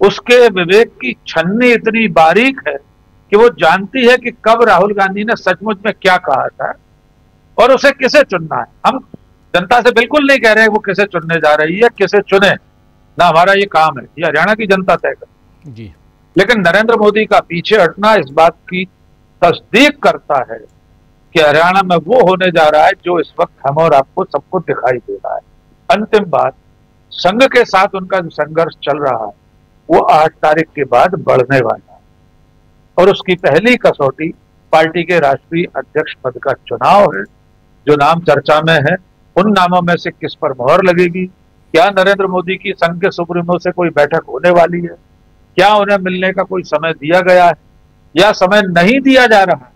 उसके विवेक की छन्नी इतनी बारीक है कि वो जानती है कि कब राहुल गांधी ने सचमुच में क्या कहा था और उसे किसे चुनना है। हम जनता से बिल्कुल नहीं कह रहे हैं वो किसे चुनने जा रही है, किसे चुने, ना हमारा ये काम है, ये हरियाणा की जनता तय कर जी। लेकिन नरेंद्र मोदी का पीछे हटना इस बात की तस्दीक करता है कि हरियाणा में वो होने जा रहा है जो इस वक्त हम और आपको सबको दिखाई दे रहा है। अंतिम बात, संघ के साथ उनका जो संघर्ष चल रहा है वो 8 तारीख के बाद बढ़ने वाला है और उसकी पहली कसौटी पार्टी के राष्ट्रीय अध्यक्ष पद का चुनाव है। जो नाम चर्चा में है उन नामों में से किस पर मोहर लगेगी? क्या नरेंद्र मोदी की संघ के सुप्रीमो से कोई बैठक होने वाली है? क्या उन्हें मिलने का कोई समय दिया गया है या समय नहीं दिया जा रहा है?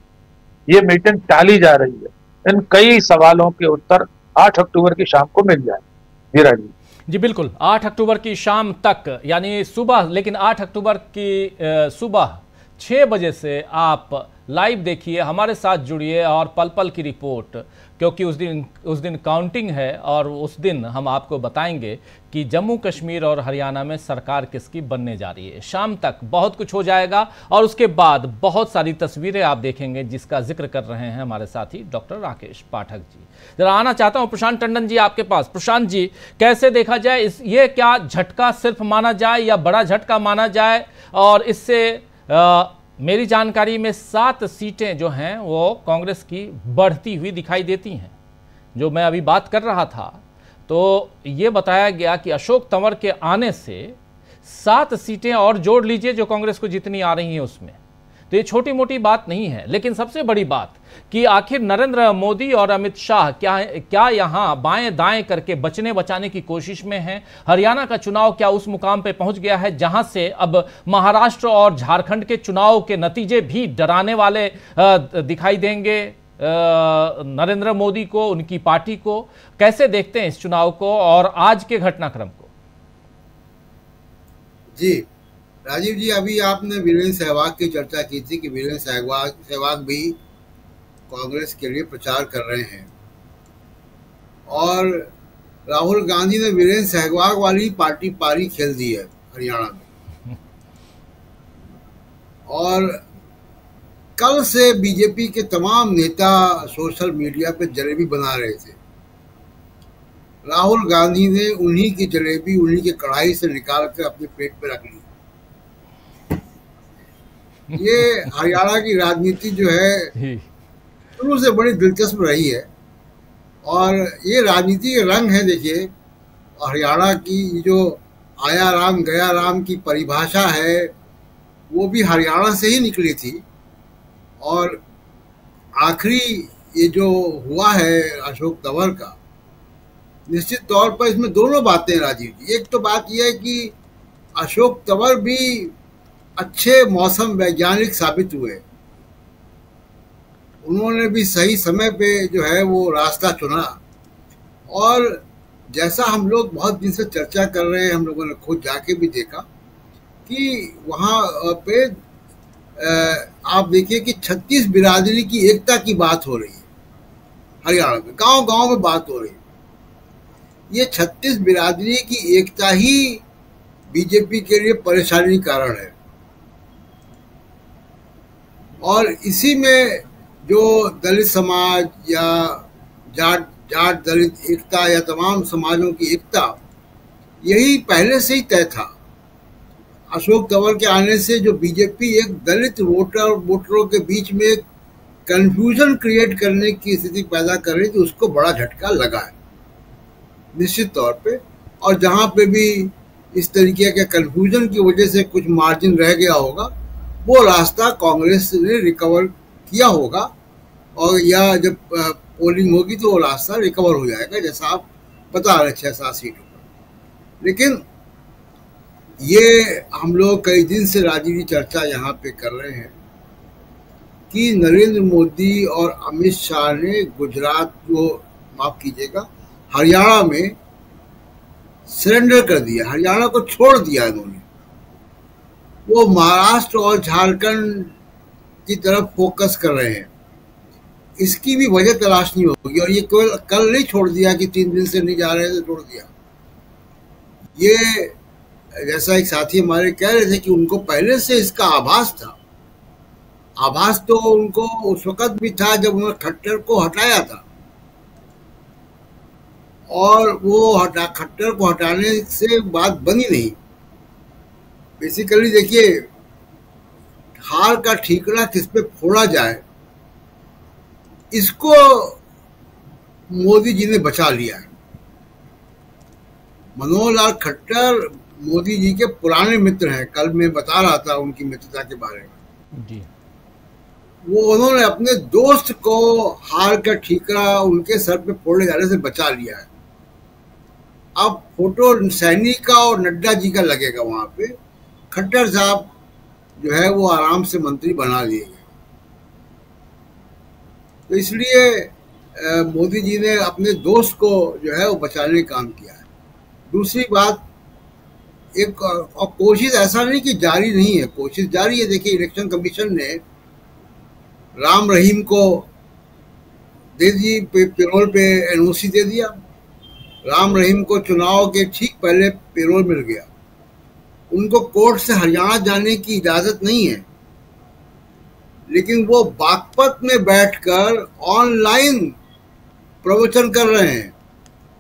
ये मीटिंग टाली जा रही है। इन कई सवालों के उत्तर 8 अक्टूबर की शाम को मिल जाएंगे। जी बिल्कुल, 8 अक्टूबर की शाम तक, यानी सुबह, लेकिन 8 अक्टूबर की सुबह 6 बजे से आप लाइव देखिए, हमारे साथ जुड़िए और पल पल की रिपोर्ट, क्योंकि उस दिन काउंटिंग है और उस दिन हम आपको बताएंगे कि जम्मू कश्मीर और हरियाणा में सरकार किसकी बनने जा रही है। शाम तक बहुत कुछ हो जाएगा और उसके बाद बहुत सारी तस्वीरें आप देखेंगे जिसका जिक्र कर रहे हैं हमारे साथी डॉक्टर राकेश पाठक जी। जरा आना चाहता हूँ प्रशांत टंडन जी आपके पास। प्रशांत जी, कैसे देखा जाए ये क्या झटका सिर्फ माना जाए या बड़ा झटका माना जाए? और इससे मेरी जानकारी में 7 सीटें जो हैं वो कांग्रेस की बढ़ती हुई दिखाई देती हैं। जो मैं अभी बात कर रहा था तो ये बताया गया कि अशोक तंवर के आने से 7 सीटें और जोड़ लीजिए जो कांग्रेस को जितनी आ रही हैं उसमें, तो ये छोटी मोटी बात नहीं है। लेकिन सबसे बड़ी बात कि आखिर नरेंद्र मोदी और अमित शाह क्या यहाँ बाएं दाएं करके बचने बचाने की कोशिश में हैं? हरियाणा का चुनाव क्या उस मुकाम पे पहुंच गया है जहां से अब महाराष्ट्र और झारखंड के चुनाव के नतीजे भी डराने वाले दिखाई देंगे नरेंद्र मोदी को, उनकी पार्टी को? कैसे देखते हैं इस चुनाव को और आज के घटनाक्रम को? जी राजीव जी, अभी आपने वीरेंद्र सहवाग की चर्चा की थी कि वीरेंद्र सहवाग भी कांग्रेस के लिए प्रचार कर रहे हैं। और राहुल गांधी ने वीरेंद्र सहवाग वाली पार्टी पारी खेल दी है हरियाणा में। और कल से बीजेपी के तमाम नेता सोशल मीडिया पर जलेबी बना रहे थे। राहुल गांधी ने उन्हीं की जलेबी उन्हीं के कढ़ाई से निकाल कर अपने पेट पर रख ली। ये हरियाणा की राजनीति जो है शुरू से बड़ी दिलचस्प रही है और ये राजनीति के रंग है। देखिए हरियाणा की जो आया राम गया राम की परिभाषा है वो भी हरियाणा से ही निकली थी। और आखिरी ये जो हुआ है अशोक तंवर का, निश्चित तौर पर इसमें दोनों बातें राजीव जी। एक तो बात यह है कि अशोक तंवर भी अच्छे मौसम वैज्ञानिक साबित हुए, उन्होंने भी सही समय पे जो है वो रास्ता चुना। और जैसा हम लोग बहुत दिन से चर्चा कर रहे हैं, हम लोगों ने खुद जाके भी देखा कि वहाँ पे आप देखिए कि 36 बिरादरी की एकता की बात हो रही है हरियाणा में, गांव-गांव में बात हो रही है। ये 36 बिरादरी की एकता ही बीजेपी के लिए परेशानी कारण है। और इसी में जो दलित समाज या जाट दलित एकता या तमाम समाजों की एकता, यही पहले से ही तय था। अशोक तंवर के आने से जो बीजेपी एक दलित वोटरों के बीच में कंफ्यूजन क्रिएट करने की स्थिति पैदा कर रही थी, उसको बड़ा झटका लगा है निश्चित तौर पे। और जहाँ पे भी इस तरीके के कंफ्यूजन की वजह से कुछ मार्जिन रह गया होगा, वो रास्ता कांग्रेस ने रिकवर किया होगा और या जब पोलिंग होगी तो वो रास्ता रिकवर हो जाएगा, जैसा आप बता रहे 6-7 सीटों पर। लेकिन ये हम लोग कई दिन से राजीव जी चर्चा यहाँ पे कर रहे हैं कि नरेंद्र मोदी और अमित शाह ने गुजरात को, माफ कीजिएगा, हरियाणा में सरेंडर कर दिया, हरियाणा को छोड़ दिया इन्होंने। वो महाराष्ट्र और झारखंड की तरफ फोकस कर रहे हैं। इसकी भी वजह तलाशनी होगी। और ये केवल कल नहीं छोड़ दिया कि 3 दिन से नहीं जा रहे थे, छोड़ दिया। ये जैसा एक साथी हमारे कह रहे थे कि उनको पहले से इसका आभास था। आभास तो उनको उस वक्त भी था जब उन्होंने खट्टर को हटाया था। और वो खट्टर को हटाने से बात बनी नहीं। बेसिकली देखिए, हार का ठीकरा किस पे फोड़ा जाए, इसको मोदी जी ने बचा लिया है। मनोहर लाल खट्टर मोदी जी के पुराने मित्र हैं। कल मैं बता रहा था उनकी मित्रता के बारे में जी। वो उन्होंने अपने दोस्त को हार का ठीकरा उनके सर पे फोड़े जाने से बचा लिया है। अब फोटो सैनी का और नड्डा जी का लगेगा वहां पे। खट्टर साहब जो है वो आराम से मंत्री बना लिए गए। तो इसलिए मोदी जी ने अपने दोस्त को जो है वो बचाने का काम किया है। दूसरी बात, एक और कोशिश, ऐसा नहीं कि जारी नहीं है, कोशिश जारी है। देखिए इलेक्शन कमीशन ने राम रहीम को दे दी पेरोल पे, एनओसी दे दिया। राम रहीम को चुनाव के ठीक पहले पेरोल मिल गया। उनको कोर्ट से हरियाणा जाने की इजाजत नहीं है, लेकिन वो बागपत में बैठकर ऑनलाइन प्रवचन कर रहे हैं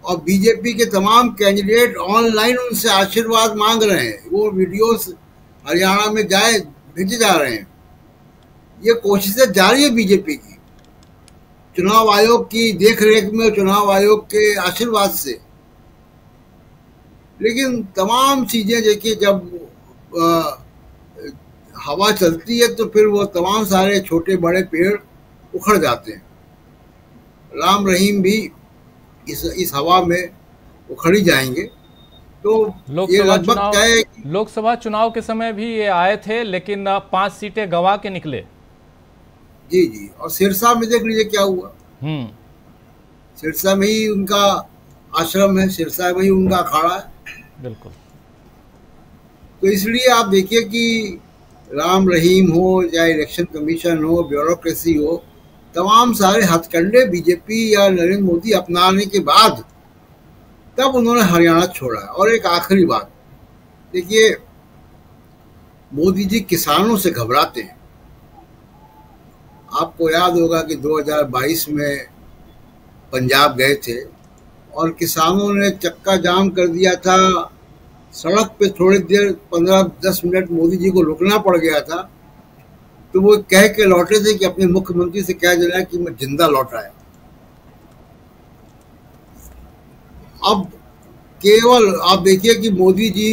और बीजेपी के तमाम कैंडिडेट ऑनलाइन उनसे आशीर्वाद मांग रहे हैं। वो वीडियोस हरियाणा में भेजे जा रहे हैं। ये कोशिशें जारी है बीजेपी की, चुनाव आयोग की देखरेख में, चुनाव आयोग के आशीर्वाद से। लेकिन तमाम चीज़ें देखिए, जब हवा चलती है तो फिर वो तमाम सारे छोटे बड़े पेड़ उखड़ जाते हैं। राम रहीम भी इस हवा में उखड़ ही जाएंगे। तो लोकसभा चुनाव के समय भी ये आए थे, लेकिन 5 सीटें गंवा के निकले जी। और सिरसा में देख लीजिए क्या हुआ। सिरसा में ही उनका आश्रम है, सिरसा में ही उनका अखाड़ा है। बिल्कुल। तो इसलिए आप देखिए कि राम रहीम हो या इलेक्शन कमीशन हो, ब्यूरोक्रेसी हो, तमाम सारे हथकंडे बीजेपी या नरेंद्र मोदी अपनाने के बाद तब उन्होंने हरियाणा छोड़ा। और एक आखिरी बात, देखिए मोदी जी किसानों से घबराते हैं। आपको याद होगा कि 2022 में पंजाब गए थे और किसानों ने चक्का जाम कर दिया था। सड़क पे थोड़ी देर 15-10 मिनट मोदी जी को रुकना पड़ गया था। तो वो कह के लौटे थे कि अपने मुख्यमंत्री से कह देना कि मैं जिंदा लौट आया। अब केवल आप देखिए कि मोदी जी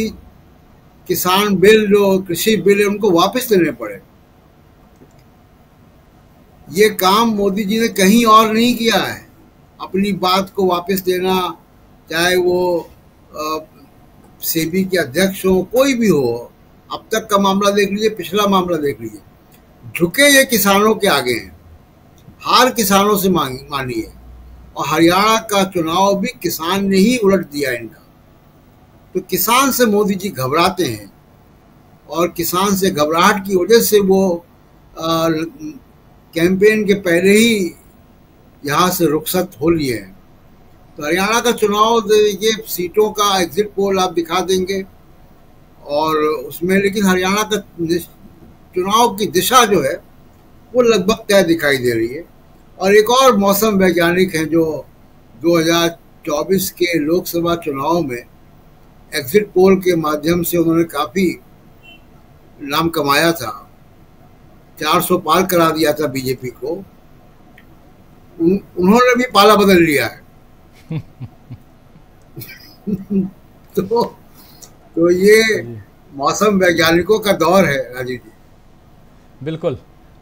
किसान बिल जो कृषि बिल है उनको वापस लेने पड़े। ये काम मोदी जी ने कहीं और नहीं किया है, अपनी बात को वापस लेना, चाहे वो सेबी के अध्यक्ष हो, कोई भी हो। अब तक का मामला देख लीजिए, पिछला मामला देख लीजिए, झुके ये किसानों के आगे हैं। हार किसानों से मानी है और हरियाणा का चुनाव भी किसान ने ही उलट दिया इनका। तो किसान से मोदी जी घबराते हैं और किसान से घबराहट की वजह से वो कैंपेन के पहले ही यहाँ से रुखसत हो लिए हैं। तो हरियाणा का चुनाव, ये सीटों का एग्जिट पोल आप दिखा देंगे और उसमें, लेकिन हरियाणा का चुनाव की दिशा जो है वो लगभग तय दिखाई दे रही है। और एक और मौसम वैज्ञानिक हैं जो 2024 के लोकसभा चुनाव में एग्जिट पोल के माध्यम से उन्होंने काफ़ी नाम कमाया था, 400 पार करा दिया था बीजेपी को, उन्होंने भी पाला बदल लिया है। तो ये मौसम वैज्ञानिकों का दौर है राजीव जी। बिल्कुल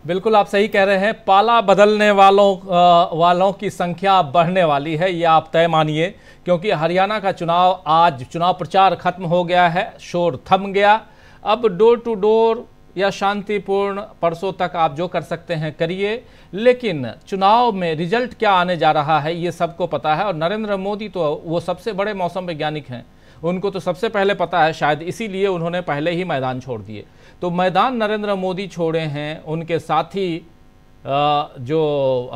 बिल्कुल आप सही कह रहे हैं, पाला बदलने वालों की संख्या बढ़ने वाली है, ये आप तय मानिए। क्योंकि हरियाणा का चुनाव, आज चुनाव प्रचार खत्म हो गया है, शोर थम गया। अब डोर टू डोर या शांतिपूर्ण परसों तक आप जो कर सकते हैं करिए, लेकिन चुनाव में रिजल्ट क्या आने जा रहा है ये सबको पता है। और नरेंद्र मोदी तो वो सबसे बड़े मौसम वैज्ञानिक हैं, उनको तो सबसे पहले पता है, शायद इसीलिए उन्होंने पहले ही मैदान छोड़ दिए। तो मैदान नरेंद्र मोदी छोड़े हैं, उनके साथी जो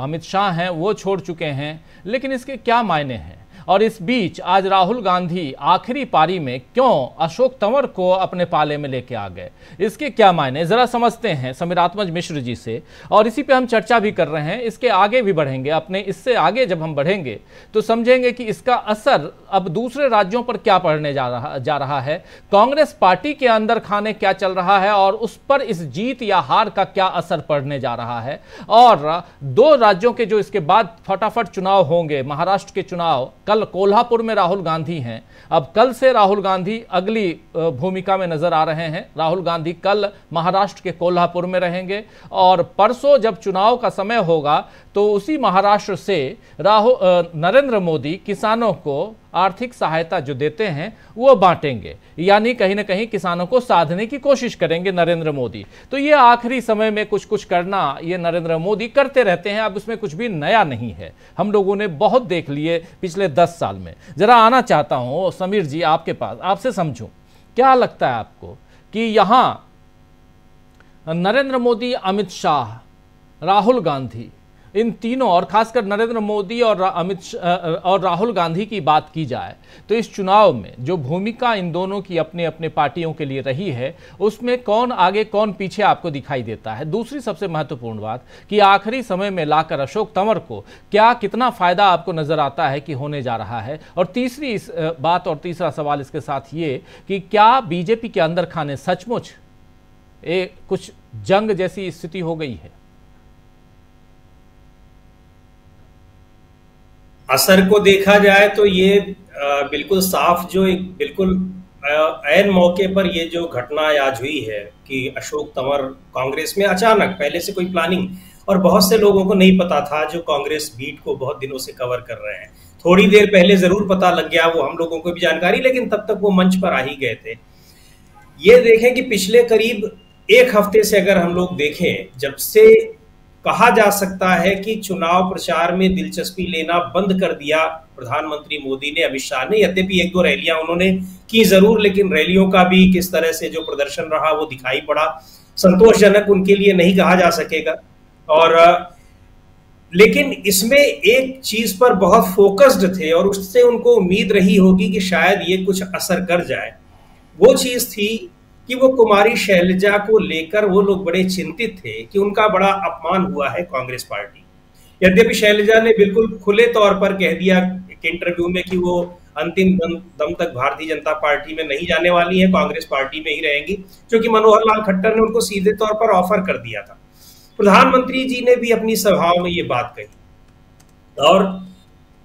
अमित शाह हैं वो छोड़ चुके हैं, लेकिन इसके क्या मायने हैं। और इस बीच आज राहुल गांधी आखिरी पारी में क्यों अशोक तंवर को अपने पाले में लेके आ गए, इसके क्या मायने, ज़रा समझते हैं समीर आत्मज मिश्र जी से। और इसी पे हम चर्चा भी कर रहे हैं, इसके आगे भी बढ़ेंगे अपने, इससे आगे जब हम बढ़ेंगे तो समझेंगे कि इसका असर अब दूसरे राज्यों पर क्या पड़ने जा रहा है, कांग्रेस पार्टी के अंदर खाने क्या चल रहा है और उस पर इस जीत या हार का क्या असर पड़ने जा रहा है। और दो राज्यों के जो इसके बाद फटाफट चुनाव होंगे, महाराष्ट्र के चुनाव कल कोल्हापुर में राहुल गांधी हैं। अब कल से राहुल गांधी अगली भूमिका में नजर आ रहे हैं। राहुल गांधी कल महाराष्ट्र के कोल्हापुर में रहेंगे और परसों जब चुनाव का समय होगा तो उसी महाराष्ट्र से नरेंद्र मोदी किसानों को आर्थिक सहायता जो देते हैं वो बांटेंगे, यानी कहीं ना कहीं किसानों को साधने की कोशिश करेंगे नरेंद्र मोदी। तो ये आखिरी समय में कुछ कुछ करना ये नरेंद्र मोदी करते रहते हैं, अब उसमें कुछ भी नया नहीं है, हम लोगों ने बहुत देख लिए पिछले 10 साल में। जरा आना चाहता हूँ समीर जी आपके पास, आपसे समझूं क्या लगता है आपको कि यहाँ नरेंद्र मोदी, अमित शाह, राहुल गांधी, इन तीनों और खासकर नरेंद्र मोदी और राहुल गांधी की बात की जाए तो इस चुनाव में जो भूमिका इन दोनों की अपने अपने पार्टियों के लिए रही है उसमें कौन आगे कौन पीछे आपको दिखाई देता है। दूसरी सबसे महत्वपूर्ण बात कि आखिरी समय में लाकर अशोक तंवर को क्या कितना फायदा आपको नजर आता है कि होने जा रहा है। और तीसरी इस बात और तीसरा सवाल इसके साथ ये कि क्या बीजेपी के अंदर खाने सचमुच कुछ जंग जैसी स्थिति हो गई है। असर को देखा जाए तो ये बिल्कुल साफ, जो एक बिल्कुल ऐन मौके पर ये जो घटना आज हुई है कि अशोक तंवर कांग्रेस में अचानक, पहले से कोई प्लानिंग, और बहुत से लोगों को नहीं पता था जो कांग्रेस बीट को बहुत दिनों से कवर कर रहे हैं। थोड़ी देर पहले जरूर पता लग गया, वो हम लोगों को भी जानकारी, लेकिन तब तक वो मंच पर आ ही गए थे। ये देखें कि पिछले करीब एक हफ्ते से अगर हम लोग देखें, जब से कहा जा सकता है कि चुनाव प्रचार में दिलचस्पी लेना बंद कर दिया प्रधानमंत्री मोदी ने, अमित शाह ने, यद्यपि 1-2 रैलियां उन्होंने की जरूर, लेकिन रैलियों का भी किस तरह से जो प्रदर्शन रहा वो दिखाई पड़ा, संतोषजनक उनके लिए नहीं कहा जा सकेगा। और लेकिन इसमें एक चीज पर बहुत फोकस्ड थे और उससे उनको उम्मीद रही होगी कि शायद ये कुछ असर कर जाए। वो चीज थी कि वो कुमारी शैलजा को लेकर वो लोग बड़े चिंतित थे कि उनका बड़ा अपमान हुआ है कांग्रेस पार्टी। यद्यपि शैलजा ने बिल्कुल खुले तौर पर कह दिया एक इंटरव्यू में कि वो अंतिम दम तक भारतीय जनता पार्टी में नहीं जाने वाली है, कांग्रेस पार्टी में ही रहेंगी, क्योंकि मनोहर लाल खट्टर ने उनको सीधे तौर पर ऑफर कर दिया था। प्रधानमंत्री जी ने भी अपनी सभाओं में ये बात कही और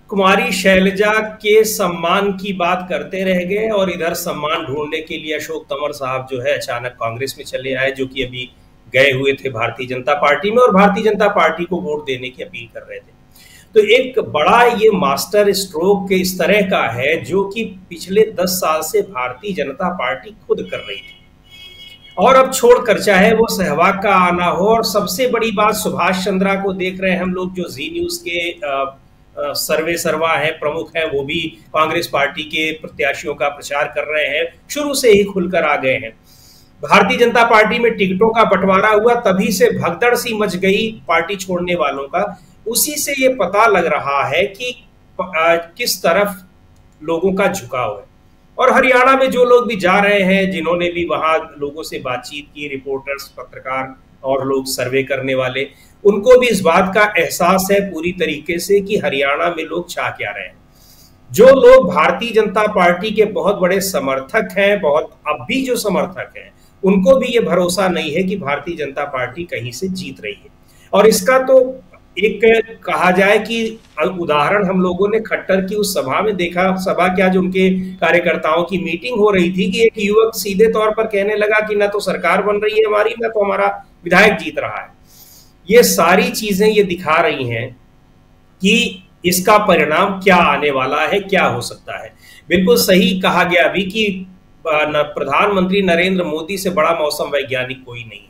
कुमारी शैलजा के सम्मान की बात करते रह गए और इधर सम्मान ढूंढने के लिए अशोक तंवर साहब जो है अचानक कांग्रेस में चले आए, जो कि अभी गए हुए थे भारतीय जनता पार्टी में और भारतीय जनता पार्टी को वोट देने की अपील कर रहे थे। तो एक बड़ा ये मास्टर स्ट्रोक के इस तरह का है जो कि पिछले 10 साल से भारतीय जनता पार्टी खुद कर रही थी और अब छोड़कर, चाहे वो सहवाग का आना हो। और सबसे बड़ी बात, सुभाष चंद्रा को देख रहे हैं हम लोग, जो जी न्यूज के सर्वे सर्वा है, प्रमुख हैं, वो भी कांग्रेस पार्टी के प्रत्याशियों का प्रचार कर रहे हैं, शुरू से ही खुलकर आ गए हैं। भारतीय जनता पार्टी में टिकटों का बंटवारा हुआ, तभी से भगदड़ सी मच गई पार्टी छोड़ने वालों का। उसी से ये पता लग रहा है कि किस तरफ लोगों का झुकाव है। और हरियाणा में जो लोग भी जा रहे हैं, जिन्होंने भी वहां लोगों से बातचीत की, रिपोर्टर्स, पत्रकार और लोग सर्वे करने वाले, उनको भी इस बात का एहसास है पूरी तरीके से कि हरियाणा में लोग चाह क्या रहे हैं। जो लोग भारतीय जनता पार्टी के बहुत बड़े समर्थक हैं, बहुत अब भी जो समर्थक हैं, उनको भी ये भरोसा नहीं है कि भारतीय जनता पार्टी कहीं से जीत रही है। और इसका तो एक कहा जाए कि उदाहरण हम लोगों ने खट्टर की उस सभा में देखा, सभा क्या जो उनके कार्यकर्ताओं की मीटिंग हो रही थी, कि एक युवक सीधे तौर पर कहने लगा कि ना तो सरकार बन रही है हमारी, ना तो हमारा विधायक जीत रहा है। ये सारी चीजें ये दिखा रही हैं कि इसका परिणाम क्या आने वाला है, क्या हो सकता है। बिल्कुल सही कहा गया अभी कि प्रधानमंत्री नरेंद्र मोदी से बड़ा मौसम वैज्ञानिक कोई नहीं है।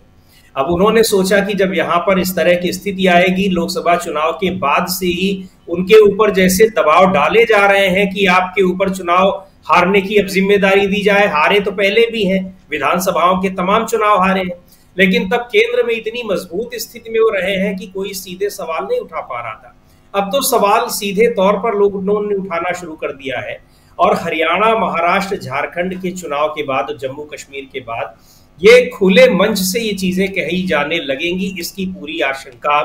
अब उन्होंने सोचा कि जब यहाँ पर इस तरह की स्थिति आएगी, लोकसभा चुनाव के बाद से ही उनके ऊपर जैसे दबाव डाले जा रहे हैं कि आपके ऊपर चुनाव हारने की अब जिम्मेदारी दी जाए। हारे तो पहले भी हैं, विधानसभाओं के तमाम चुनाव हारे हैं, लेकिन तब केंद्र में इतनी मजबूत स्थिति में वो रहे हैं कि कोई सीधे सवाल नहीं उठा पा रहा था। अब तो सवाल सीधे तौर पर लोगों ने उठाना शुरू कर दिया है। और हरियाणा, महाराष्ट्र, झारखंड के चुनाव के बाद और जम्मू कश्मीर के बाद ये खुले मंच से ये चीजें कही जाने लगेंगी, इसकी पूरी आशंका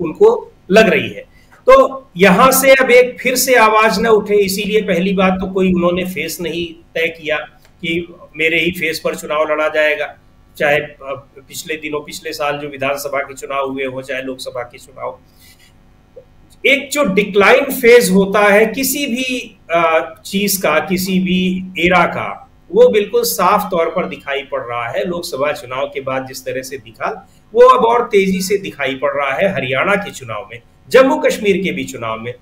उनको लग रही है। तो यहां से अब एक फिर से आवाज न उठे, इसीलिए पहली बात तो कोई उन्होंने फेस नहीं तय किया कि मेरे ही फेस पर चुनाव लड़ा जाएगा। चाहे पिछले साल जो विधानसभा के चुनाव हुए हो, चाहे लोकसभा के चुनाव, एक जो डिक्लाइन फेज होता है किसी भी चीज का, किसी भी एरा का, वो बिल्कुल साफ तौर पर दिखाई पड़ रहा है। लोकसभा चुनाव के बाद जिस तरह से दिखा, वो अब और तेजी से दिखाई पड़ रहा है हरियाणा के चुनाव में, जम्मू कश्मीर के भी चुनाव में।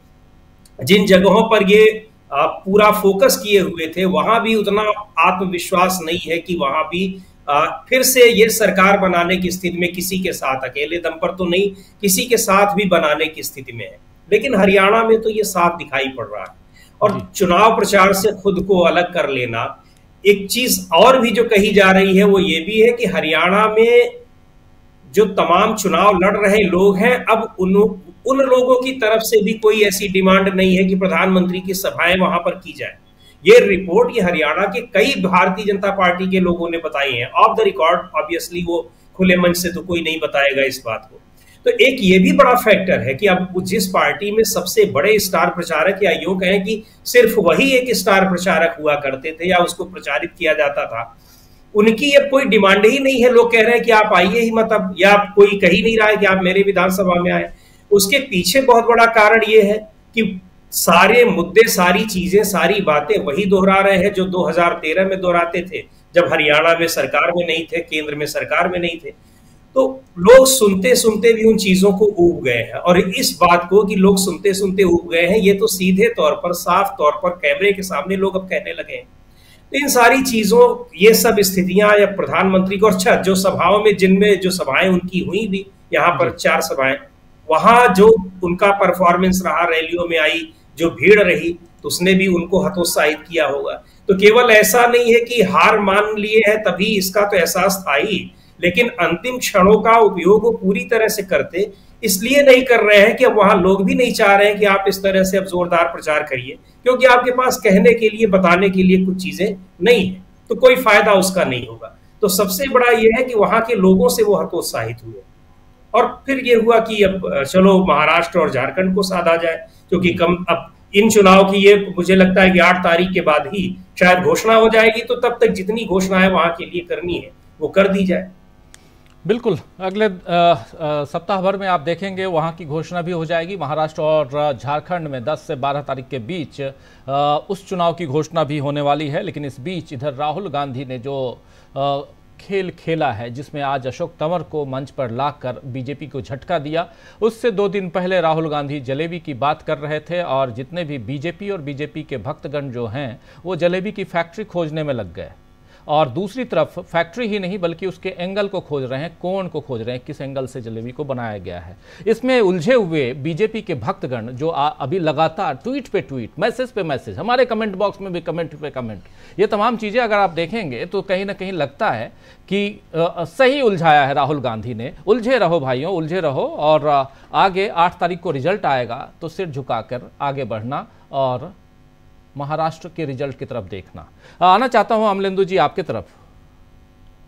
जिन जगहों पर ये पूरा फोकस किए हुए थे, वहां भी उतना आत्मविश्वास नहीं है कि वहां भी फिर से ये सरकार बनाने की स्थिति में, किसी के साथ अकेले दम पर तो नहीं, किसी के साथ भी बनाने की स्थिति में है। लेकिन हरियाणा में तो ये साफ दिखाई पड़ रहा है। और चुनाव प्रचार से खुद को अलग कर लेना, एक चीज और भी जो कही जा रही है वो ये भी है कि हरियाणा में जो तमाम चुनाव लड़ रहे लोग हैं, अब उन लोगों की तरफ से भी कोई ऐसी डिमांड नहीं है कि प्रधानमंत्री की सभाएं वहां पर की जाए। ये रिपोर्ट ये हरियाणा के कई भारतीय जनता पार्टी के लोगों ने बताई है, ऑफ द रिकॉर्ड। ऑब्वियसली वो खुले मंच से तो कोई नहीं बताएगा इस बात को। तो एक ये भी बड़ा फैक्टर है कि अब जिस पार्टी में सबसे बड़े स्टार प्रचारक, या यूं कहें कि सिर्फ वही एक स्टार प्रचारक हुआ करते थे या उसको प्रचारित किया जाता था, उनकी ये कोई डिमांड ही नहीं है। लोग कह रहे हैं कि आप आइए ही मत, अब या कोई कह ही नहीं रहा है कि आप मेरे विधानसभा में आए। उसके पीछे बहुत बड़ा कारण ये है कि सारे मुद्दे, सारी चीजें, सारी बातें वही दोहरा रहे हैं जो 2013 में दोहराते थे, जब हरियाणा में सरकार में नहीं थे, केंद्र में सरकार में नहीं थे। तो लोग सुनते सुनते भी उन चीजों को ऊब गए हैं। और इस बात को कि लोग सुनते सुनते ऊब गए हैं, ये तो सीधे तौर पर, साफ तौर पर कैमरे के सामने लोग अब कहने लगे हैं। तो इन सारी चीजों, ये सब स्थितियां या प्रधानमंत्री को, अच्छा जो सभाओं में, जिनमें जो सभाएं उनकी हुई भी, यहाँ पर 4 सभाएं, वहां जो उनका परफॉर्मेंस रहा, रैलियों में आई जो भीड़ रही, तो उसने भी उनको हतोत्साहित किया होगा। तो केवल ऐसा नहीं है कि हार मान लिए है तभी, इसका तो एहसास था ही, लेकिन अंतिम क्षणों का उपयोग वो पूरी तरह से करते, इसलिए नहीं कर रहे हैं कि अब वहां लोग भी नहीं चाह रहे हैं कि आप इस तरह से अब जोरदार प्रचार करिए, क्योंकि आपके पास कहने के लिए, बताने के लिए कुछ चीजें नहीं है, तो कोई फायदा उसका नहीं होगा। तो सबसे बड़ा यह है कि वहां के लोगों से वो हतोत्साहित हुए और फिर ये हुआ कि अब चलो महाराष्ट्र और झारखंड को साधा जाए, क्योंकि कम अब इन चुनाव की ये मुझे लगता है कि 8 तारीख के बाद ही शायद घोषणा हो जाएगी, तो तब तक जितनी घोषणाएं वहां के लिए करनी है वो कर दी जाए। बिल्कुल, अगले सप्ताह भर में आप देखेंगे वहाँ की घोषणा भी हो जाएगी। महाराष्ट्र और झारखंड में 10 से 12 तारीख के बीच उस चुनाव की घोषणा भी होने वाली है। लेकिन इस बीच इधर राहुल गांधी ने जो खेल खेला है, जिसमें आज अशोक तंवर को मंच पर लाकर बीजेपी को झटका दिया, उससे 2 दिन पहले राहुल गांधी जलेबी की बात कर रहे थे और जितने भी बीजेपी और बीजेपी के भक्तगण जो हैं वो जलेबी की फैक्ट्री खोजने में लग गए। और दूसरी तरफ फैक्ट्री ही नहीं बल्कि उसके एंगल को खोज रहे हैं, कोण को खोज रहे हैं, किस एंगल से जलेबी को बनाया गया है। इसमें उलझे हुए बीजेपी के भक्तगण जो अभी लगातार ट्वीट पे ट्वीट, मैसेज पे मैसेज, हमारे कमेंट बॉक्स में भी कमेंट पे कमेंट, ये तमाम चीज़ें अगर आप देखेंगे तो कहीं ना कहीं लगता है कि सही उलझाया है राहुल गांधी ने। उलझे रहो भाइयों, उलझे रहो, और आगे 8 तारीख को रिजल्ट आएगा तो सिर झुकाकर आगे बढ़ना और महाराष्ट्र के रिजल्ट की तरफ देखना। आना चाहता हूं अमलेंदु जी आपके तरफ,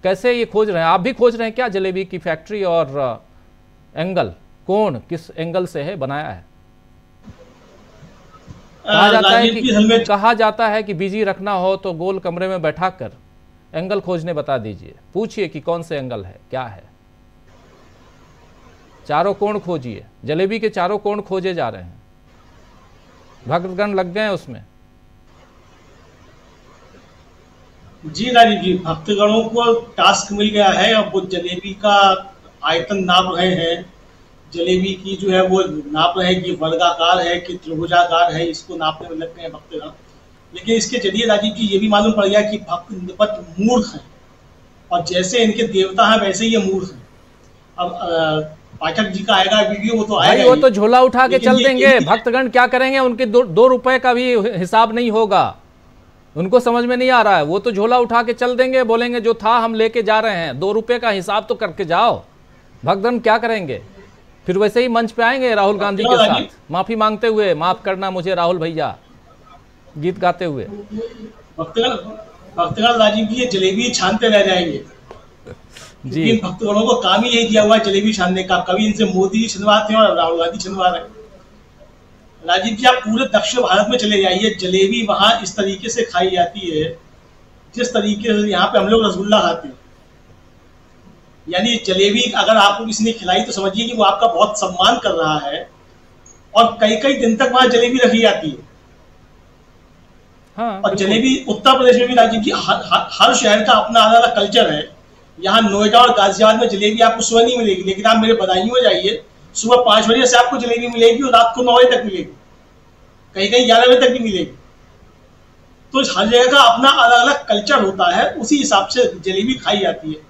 कैसे ये खोज रहे हैं, आप भी खोज रहे हैं क्या जलेबी की फैक्ट्री, और एंगल, कोण किस एंगल से है बनाया है? कहा जाता है कि बिजी रखना हो तो गोल कमरे में बैठा कर एंगल खोजने बता दीजिए, पूछिए कि कौन से एंगल है, क्या है, चारों कोण खोजिए, जलेबी के चारों कोण खोजे जा रहे हैं, भक्तगण लग गए उसमें। जी राजीव जी, भक्तगणों को टास्क मिल गया है, अब वो जलेबी का आयतन नाप रहे हैं, जलेबी की जो है वो नाप रहे हैं कि वर्गाकार है कि त्रिभुजाकार है, इसको नापने में लग गए हैं भक्तगण। लेकिन इसके जरिए राजीव जी ये भी मालूम पड़ गया कि भक्त निपट मूर्ख हैं, और जैसे इनके देवता हैं वैसे ही ये मूर्ख हैं। अब पाठक जी का आएगा वीडियो, वो तो आएगा, वो तो झोला उठा के चल देंगे। भक्तगण क्या करेंगे, उनके 2 रुपए का भी हिसाब नहीं होगा, उनको समझ में नहीं आ रहा है, वो तो झोला उठा के चल देंगे, बोलेंगे जो था हम लेके जा रहे हैं, 2 रुपए का हिसाब तो करके जाओ। भक्तगण क्या करेंगे फिर, वैसे ही मंच पे आएंगे राहुल गांधी के साथ माफी मांगते हुए, माफ करना मुझे राहुल भैया, गीत गाते हुए। भक्तगण राजीव जी जलेबी छानते रह जाएंगे जी, भक्तगणों को काम ही यही दिया हुआ है जलेबी छानने का। कभी इनसे मोदी जी छनवाते हैं और राहुल गांधी छनवा रहे हैं। राजीव जी आप पूरे दक्षिण भारत में चले जाइए, जलेबी वहाँ इस तरीके से खाई जाती है जिस तरीके से यहाँ पे हम लोग रसगुल्ला खाते हैं। यानी जलेबी अगर आपको किसी ने खिलाई तो समझिए कि वो आपका बहुत सम्मान कर रहा है, और कई कई दिन तक वहाँ जलेबी रखी जाती है। हाँ, और जलेबी उत्तर प्रदेश में भी राजीव जी हर शहर का अपना अलग अलग कल्चर है। यहाँ नोएडा और गाजियाबाद में जलेबी आपको सुबह नहीं मिलेगी, लेकिन आप मेरे बदायूं में जाइए, सुबह 5 बजे से आपको जलेबी मिलेगी और रात को 9 बजे तक मिलेगी, कहीं कहीं 11 बजे तक भी मिलेगी। तो हर जगह का अपना अलग अलग कल्चर होता है, उसी हिसाब से जलेबी खाई जाती है।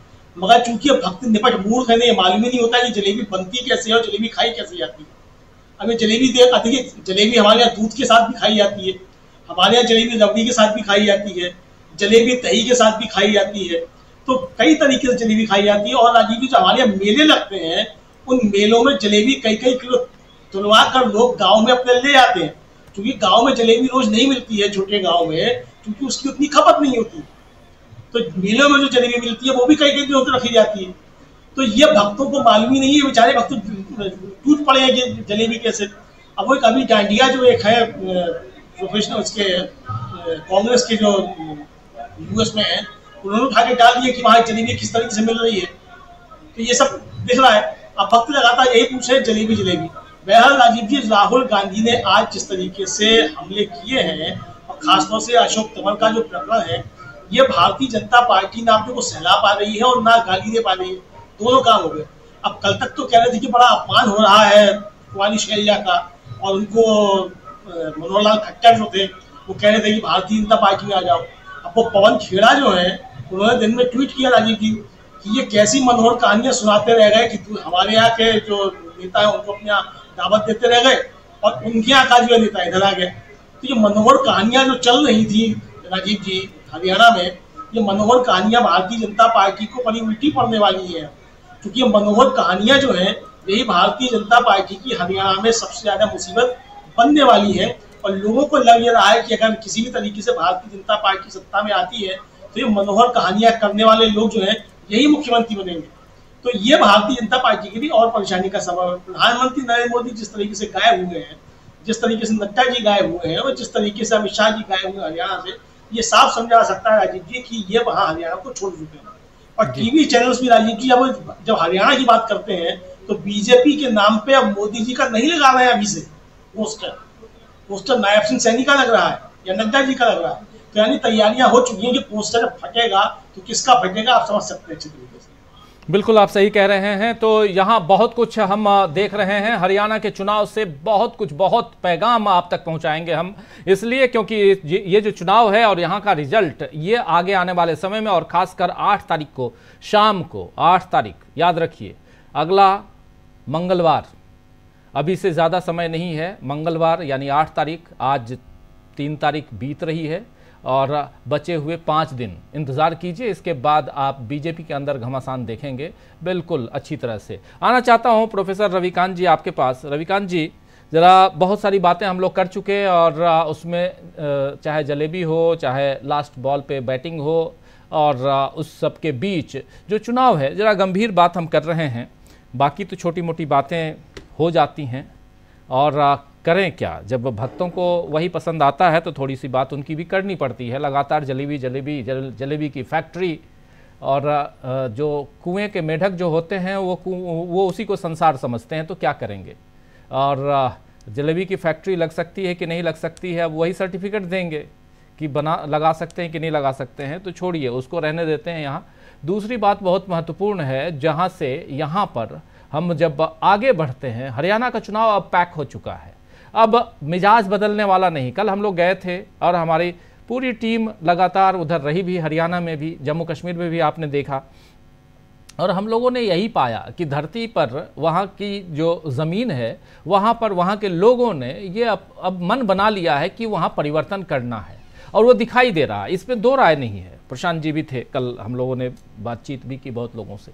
मगर चूंकि भक्त निपट मूर्ख है, ये मालूम ही नहीं होता कि जलेबी बनती कैसे है और जलेबी खाई कैसे जाती है। अब ये जलेबी देख आती है, जलेबी हमारे यहाँ दूध के साथ भी खाई जाती है, हमारे यहाँ जलेबी रबड़ी के साथ भी खाई जाती है, जलेबी दही के साथ भी खाई जाती है, तो कई तरीके से जलेबी खाई जाती है। और राजीव जी जो हमारे यहाँ मेले लगते हैं, उन मेलों में जलेबी कई कई किलो तुलवा कर लोग गांव में अपने ले आते हैं, क्योंकि गांव में जलेबी रोज नहीं मिलती है, छोटे गांव में, क्योंकि उसकी उतनी खपत नहीं होती। तो मेलों में जो जलेबी मिलती है वो भी कई कई दिनों तक रखी जाती है। तो ये भक्तों को मालूम ही नहीं है, बेचारे भक्त टूट पड़े हैं कि जलेबी कैसे। अब वो अभी डांडिया जो एक है प्रोफेशनल, उसके कांग्रेस के जो यूएस में है, उन्होंने उठा के डाल दिया कि वहाँ जलेबी किस तरीके से मिल रही है। तो ये सब दिख रहा है। अब भक्त लगातार यही पूछ रहे जलेबी जलेबी। बहरहाल राजीव जी, राहुल गांधी ने आज जिस तरीके से हमले किए हैं, और खासतौर से अशोक तंवर का जो प्रकरण है, ये भारतीय जनता पार्टी ना अपने को सहला पा रही है और ना गाली दे पा रही है, दोनों काम हो गए। अब कल तक तो कह रहे थे कि बड़ा अपमान हो रहा है कुमारी सैलजा का, और उनको मनोहर लाल खट्टर जो थे वो कह रहे थे कि भारतीय जनता पार्टी में आ जाओ। अब वो पवन खेड़ा जो है उन्होंने दिन में ट्वीट किया राजीव जी कि ये कैसी मनोहर कहानियां सुनाते रह गए कि हमारे यहाँ के जो नेता है उनको अपने यहाँ दावत देते रह गए और उनके यहाँ का जो नेता इधर आ गए। तो ये मनोहर कहानियां जो चल रही थी राजीव जी हरियाणा में, ये मनोहर कहानियां भारतीय जनता पार्टी को बड़ी उल्टी पड़ने वाली है, क्योंकि ये मनोहर कहानियां जो है यही भारतीय जनता पार्टी की हरियाणा में सबसे ज्यादा मुसीबत बनने वाली है। और लोगों को लग ये रहा है कि अगर किसी भी तरीके से भारतीय जनता पार्टी सत्ता में आती है तो ये मनोहर कहानियां करने वाले लोग जो है यही मुख्यमंत्री बनेंगे, तो ये भारतीय जनता पार्टी के लिए और परेशानी का सबब है। प्रधानमंत्री नरेंद्र मोदी जिस तरीके से गायब हुए हैं, जिस तरीके से नड्डा जी गायब हुए हैं और जिस तरीके से अमित शाह जी गायब हुए हरियाणा से, ये साफ समझा सकता है राजीव जी कि ये वहां हरियाणा को छोड़ चुके हैं। और टीवी चैनल्स भी राजीव जी अब जब हरियाणा की बात करते हैं तो बीजेपी के नाम पे अब मोदी जी का नहीं लगा रहे हैं, अभी से पोस्टर नायब सिंह सैनी का लग रहा है या नड्डा जी का लग रहा है। तो यानी तैयारियां हो चुकी हैं कि पोस्टर फटेगा तो किसका फटेगा, आप समझ सकते हैं अच्छी तरीके से। बिल्कुल आप सही कह रहे हैं। तो यहाँ बहुत कुछ हम देख रहे हैं, हरियाणा के चुनाव से बहुत पैगाम आप तक पहुँचाएंगे हम, इसलिए क्योंकि ये जो चुनाव है और यहाँ का रिजल्ट ये आगे आने वाले समय में और खासकर 8 तारीख को शाम को, 8 तारीख याद रखिए अगला मंगलवार, अभी से ज़्यादा समय नहीं है, मंगलवार यानी 8 तारीख, आज 3 तारीख बीत रही है और बचे हुए 5 दिन इंतज़ार कीजिए, इसके बाद आप बीजेपी के अंदर घमासान देखेंगे बिल्कुल अच्छी तरह से। आना चाहता हूं प्रोफेसर रविकांत जी आपके पास। रविकांत जी ज़रा बहुत सारी बातें हम लोग कर चुके हैं और उसमें चाहे जलेबी हो, चाहे लास्ट बॉल पे बैटिंग हो, और उस सब के बीच जो चुनाव है ज़रा गंभीर बात हम कर रहे हैं, बाकी तो छोटी मोटी बातें हो जाती हैं और करें क्या, जब भक्तों को वही पसंद आता है तो थोड़ी सी बात उनकी भी करनी पड़ती है। लगातार जलेबी जलेबी जलेबी की फैक्ट्री और जो कुएं के मेढक जो होते हैं वो उसी को संसार समझते हैं, तो क्या करेंगे। और जलेबी की फैक्ट्री लग सकती है कि नहीं लग सकती है, अब वही सर्टिफिकेट देंगे कि बना लगा सकते हैं कि नहीं लगा सकते हैं, तो छोड़िए उसको, रहने देते हैं यहाँ। दूसरी बात बहुत महत्वपूर्ण है, जहाँ से यहाँ पर हम जब आगे बढ़ते हैं, हरियाणा का चुनाव अब पैक हो चुका है, अब मिजाज बदलने वाला नहीं। कल हम लोग गए थे और हमारी पूरी टीम लगातार उधर रही भी, हरियाणा में भी, जम्मू कश्मीर में भी आपने देखा, और हम लोगों ने यही पाया कि धरती पर वहाँ की जो ज़मीन है वहाँ पर वहाँ के लोगों ने ये अब मन बना लिया है कि वहाँ परिवर्तन करना है और वो दिखाई दे रहा है, इसमें दो राय नहीं है। प्रशांत जी भी थे, कल हम लोगों ने बातचीत भी की बहुत लोगों से,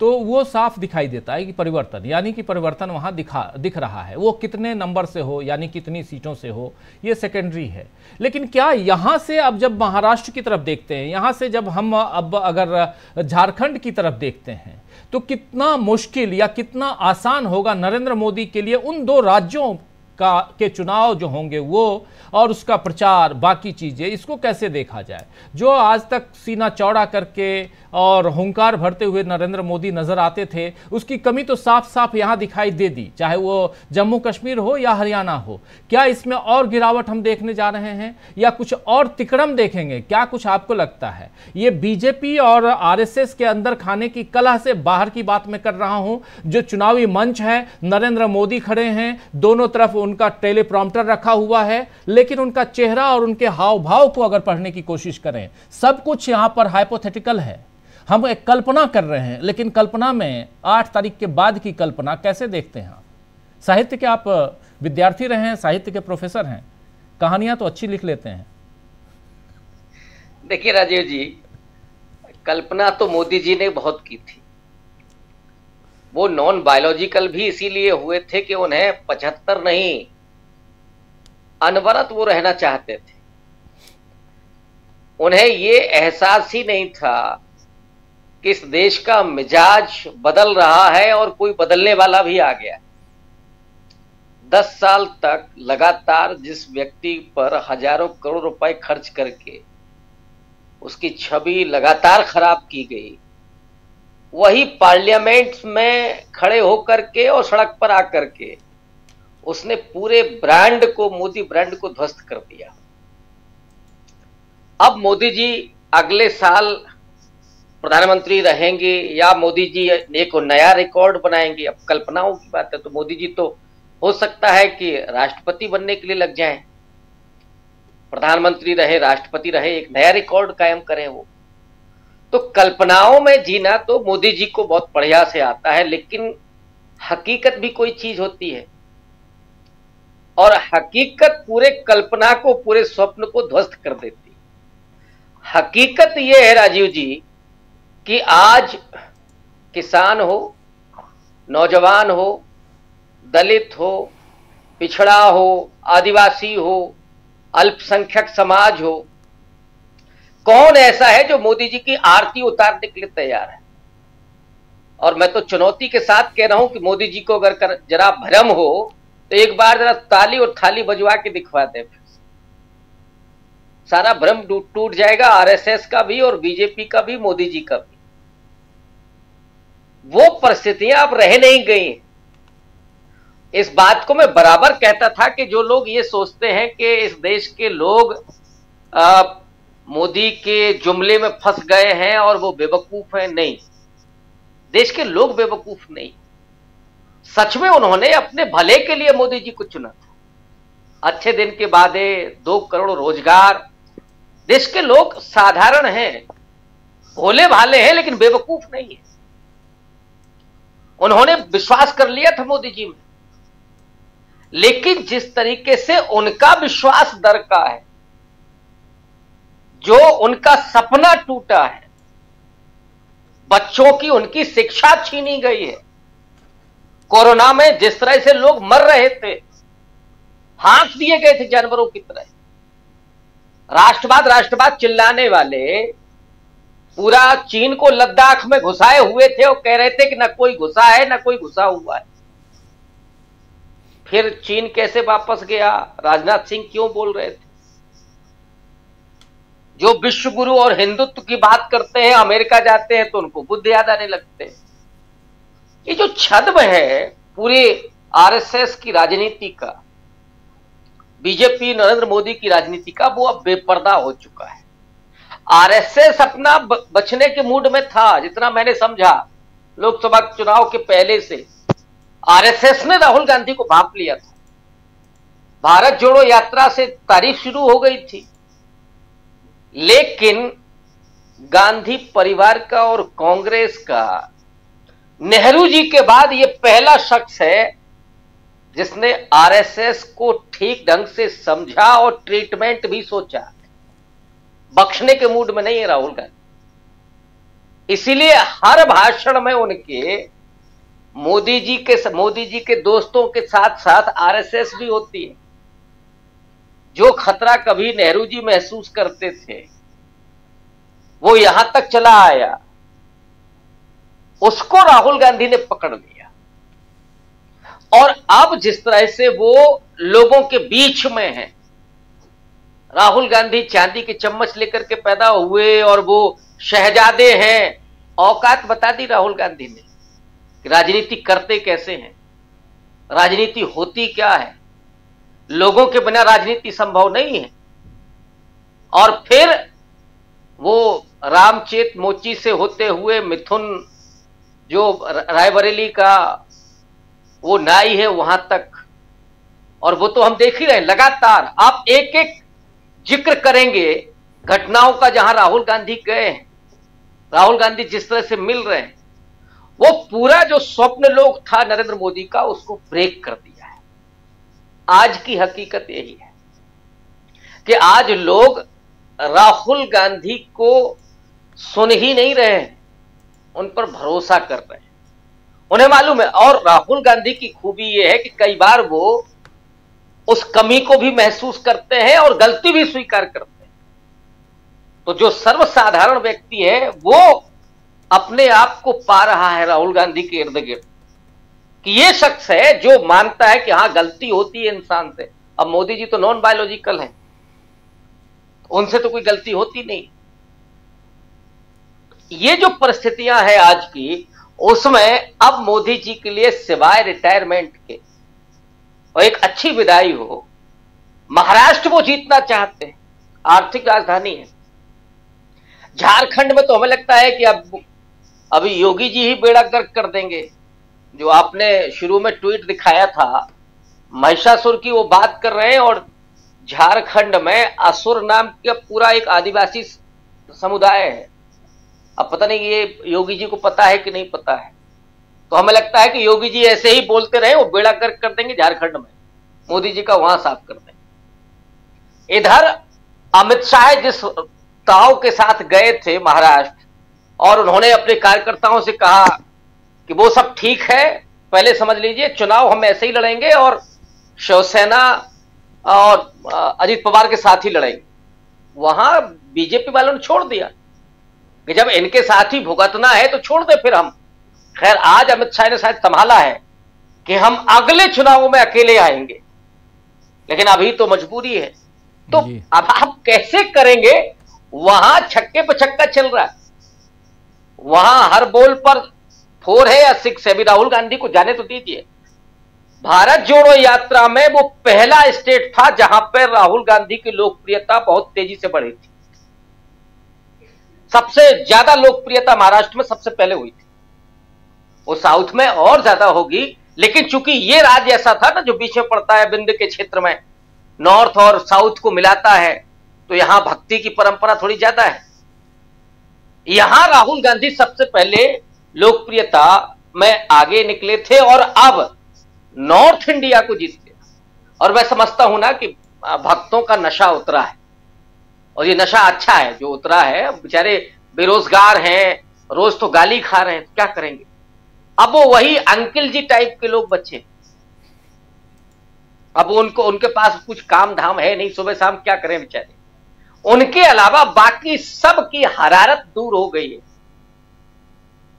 तो वो साफ दिखाई देता है कि परिवर्तन, यानी कि परिवर्तन वहाँ दिख रहा है। वो कितने नंबर से हो यानी कितनी सीटों से हो ये सेकेंडरी है, लेकिन क्या यहाँ से अब जब महाराष्ट्र की तरफ देखते हैं, यहाँ से जब हम अब अगर झारखंड की तरफ देखते हैं तो कितना मुश्किल या कितना आसान होगा नरेंद्र मोदी के लिए उन दो राज्यों के चुनाव जो होंगे वो, और उसका प्रचार, बाकी चीज़ें, इसको कैसे देखा जाए। जो आज तक सीना चौड़ा करके और हुंकार भरते हुए नरेंद्र मोदी नज़र आते थे, उसकी कमी तो साफ साफ यहाँ दिखाई दे दी, चाहे वो जम्मू कश्मीर हो या हरियाणा हो। क्या इसमें और गिरावट हम देखने जा रहे हैं या कुछ और तिकड़म देखेंगे, क्या कुछ आपको लगता है। ये बीजेपी और RSS के अंदर खाने की कला से बाहर की बात मैं कर रहा हूँ। जो चुनावी मंच है, नरेंद्र मोदी खड़े हैं, दोनों तरफ उनका टेलीप्रॉम्प्टर रखा हुआ है, लेकिन उनका चेहरा और उनके हाव भाव को अगर पढ़ने की कोशिश करें, सब कुछ यहां पर हाइपोथेटिकल है, हम एक कल्पना कर रहे हैं, लेकिन कल्पना में 8 तारीख के बाद की कल्पना कैसे देखते हैं। साहित्य के आप विद्यार्थी रहे हैं, साहित्य के प्रोफेसर हैं, कहानियां तो अच्छी लिख लेते हैं। देखिए राजीव जी, कल्पना तो मोदी जी ने बहुत की थी, वो नॉन बायोलॉजिकल भी इसीलिए हुए थे कि उन्हें 75 नहीं अनवरत वो रहना चाहते थे। उन्हें ये एहसास ही नहीं था कि इस देश का मिजाज बदल रहा है और कोई बदलने वाला भी आ गया। 10 साल तक लगातार जिस व्यक्ति पर हजारों करोड़ रुपए खर्च करके उसकी छवि लगातार खराब की गई, वही पार्लियामेंट में खड़े होकर के और सड़क पर आकर के उसने पूरे ब्रांड को, मोदी ब्रांड को ध्वस्त कर दिया। अब मोदी जी अगले साल प्रधानमंत्री रहेंगे या मोदी जी एक नया रिकॉर्ड बनाएंगे, अब कल्पनाओं की बात है। तो मोदी जी तो हो सकता है कि राष्ट्रपति बनने के लिए लग जाएं, प्रधानमंत्री रहे, राष्ट्रपति रहे, एक नया रिकॉर्ड कायम करें वो। तो कल्पनाओं में जीना तो मोदी जी को बहुत बढ़िया से आता है, लेकिन हकीकत भी कोई चीज होती है और हकीकत पूरे कल्पना को, पूरे स्वप्न को ध्वस्त कर देती है। हकीकत यह है राजीव जी कि आज किसान हो, नौजवान हो, दलित हो, पिछड़ा हो, आदिवासी हो, अल्पसंख्यक समाज हो, कौन ऐसा है जो मोदी जी की आरती उतारने के लिए तैयार है। और मैं तो चुनौती के साथ कह रहा हूं कि मोदी जी को अगर जरा भ्रम हो तो एक बार जरा ताली और थाली बजवा के दिखवा दें, सारा भ्रम टूट जाएगा, आरएसएस का भी और बीजेपी का भी, मोदी जी का भी। वो परिस्थितियां अब रह नहीं गई। इस बात को मैं बराबर कहता था कि जो लोग ये सोचते हैं कि इस देश के लोग मोदी के जुमले में फंस गए हैं और वो बेवकूफ हैं, नहीं, देश के लोग बेवकूफ नहीं। सच में उन्होंने अपने भले के लिए मोदी जी को चुना था। अच्छे दिन के वादे, 2 करोड़ रोजगार, देश के लोग साधारण हैं, भोले भाले हैं, लेकिन बेवकूफ नहीं है। उन्होंने विश्वास कर लिया था मोदी जी में, लेकिन जिस तरीके से उनका विश्वास दरका है, जो उनका सपना टूटा है, बच्चों की उनकी शिक्षा छीनी गई है, कोरोना में जिस तरह से लोग मर रहे थे, हाँक दिए गए थे जानवरों की तरह, राष्ट्रवाद राष्ट्रवाद चिल्लाने वाले पूरा चीन को लद्दाख में घुसाए हुए थे और कह रहे थे कि ना कोई घुसा है ना कोई घुसा हुआ है। फिर चीन कैसे वापस गया, राजनाथ सिंह क्यों बोल रहे थे, जो विश्व गुरु और हिंदुत्व की बात करते हैं अमेरिका जाते हैं तो उनको बुद्ध याद आने लगते हैं। ये जो छद्म है पूरे आरएसएस की राजनीति का, बीजेपी नरेंद्र मोदी की राजनीति का, वो अब बेपर्दा हो चुका है। आरएसएस अपना बचने के मूड में था, जितना मैंने समझा लोकसभा चुनाव के पहले से आरएसएस ने राहुल गांधी को भांप लिया था। भारत जोड़ो यात्रा से तारीफ शुरू हो गई थी, लेकिन गांधी परिवार का और कांग्रेस का, नेहरू जी के बाद ये पहला शख्स है जिसने आरएसएस को ठीक ढंग से समझा और ट्रीटमेंट भी सोचा। बख्शने के मूड में नहीं है राहुल गांधी, इसीलिए हर भाषण में उनके मोदी जी के दोस्तों के साथ साथ आरएसएस भी होती है। जो खतरा कभी नेहरू जी महसूस करते थे वो यहां तक चला आया, उसको राहुल गांधी ने पकड़ लिया। और अब जिस तरह से वो लोगों के बीच में है, राहुल गांधी चांदी के चम्मच लेकर के पैदा हुए और वो शहजादे हैं। औकात बता दी राहुल गांधी ने कि राजनीति करते कैसे हैं, राजनीति होती क्या है, लोगों के बिना राजनीति संभव नहीं है। और फिर वो रामचेत मोची से होते हुए मिथुन, जो रायबरेली का वो नाई है, वहां तक। और वो तो हम देख ही रहे हैं लगातार, आप एक एक जिक्र करेंगे घटनाओं का जहां राहुल गांधी गए हैं, राहुल गांधी जिस तरह से मिल रहे हैं। वो पूरा जो स्वप्न लोग था नरेंद्र मोदी का, उसको ब्रेक कर दिया है। आज की हकीकत यही है कि आज लोग राहुल गांधी को सुन ही नहीं रहे हैं, उन पर भरोसा कर रहे हैं। उन्हें मालूम है, और राहुल गांधी की खूबी यह है कि कई बार वो उस कमी को भी महसूस करते हैं और गलती भी स्वीकार करते हैं। तो जो सर्वसाधारण व्यक्ति है वो अपने आप को पा रहा है राहुल गांधी के इर्द गिर्द, कि ये शख्स है जो मानता है कि हाँ गलती होती है इंसान से। अब मोदी जी तो नॉन बायोलॉजिकल है, उनसे तो कोई गलती होती नहीं। ये जो परिस्थितियां हैं आज की, उसमें अब मोदी जी के लिए सिवाय रिटायरमेंट के और एक अच्छी विदाई हो। महाराष्ट्र वो जीतना चाहते हैं, आर्थिक राजधानी है। झारखंड में तो हमें लगता है कि अब अभी योगी जी ही बेड़ा गर्क कर देंगे। जो आपने शुरू में ट्वीट दिखाया था महिषासुर की, वो बात कर रहे हैं, और झारखंड में असुर नाम का पूरा एक आदिवासी समुदाय है। अब पता नहीं ये योगी जी को पता है कि नहीं पता है। तो हमें लगता है कि योगी जी ऐसे ही बोलते रहे, वो बेड़ा गर्क कर देंगे झारखंड में, मोदी जी का वहां साफ कर देंगे। इधर अमित शाह जिस ताव के साथ गए थे महाराष्ट्र, और उन्होंने अपने कार्यकर्ताओं से कहा कि वो सब ठीक है, पहले समझ लीजिए चुनाव हम ऐसे ही लड़ेंगे और शिवसेना और अजित पवार के साथ ही लड़ेंगे। वहां बीजेपी वालों ने छोड़ दिया कि जब इनके साथ ही भुगतना है तो छोड़ दे फिर हम। खैर आज अमित शाह ने शायद संभाला है कि हम अगले चुनावों में अकेले आएंगे, लेकिन अभी तो मजबूरी है। तो अब आप कैसे करेंगे, वहां छक्के पर छक्का चल रहा है, वहां हर बोल पर 4 है या 6 है। अभी राहुल गांधी को जाने तो दीजिए। भारत जोड़ो यात्रा में वो पहला स्टेट था जहां पर राहुल गांधी की लोकप्रियता बहुत तेजी से बढ़ी थी। सबसे ज्यादा लोकप्रियता महाराष्ट्र में सबसे पहले हुई थी, वो साउथ में और ज्यादा होगी, लेकिन चूंकि ये राज्य ऐसा था ना जो पीछे पड़ता है बिंद के क्षेत्र में, नॉर्थ और साउथ को मिलाता है, तो यहां भक्ति की परंपरा थोड़ी ज्यादा है। यहां राहुल गांधी सबसे पहले लोकप्रियता में आगे निकले थे और अब नॉर्थ इंडिया को जीत गया। और मैं समझता हूं ना कि भक्तों का नशा उतरा है, और ये नशा अच्छा है जो उतरा है। बेचारे बेरोजगार हैं, रोज तो गाली खा रहे हैं, क्या करेंगे। अब वो वही अंकल जी टाइप के लोग बच्चे, अब उनको उनके पास कुछ काम धाम है नहीं, सुबह शाम क्या करें बेचारे। उनके अलावा बाकी सब की हरारत दूर हो गई है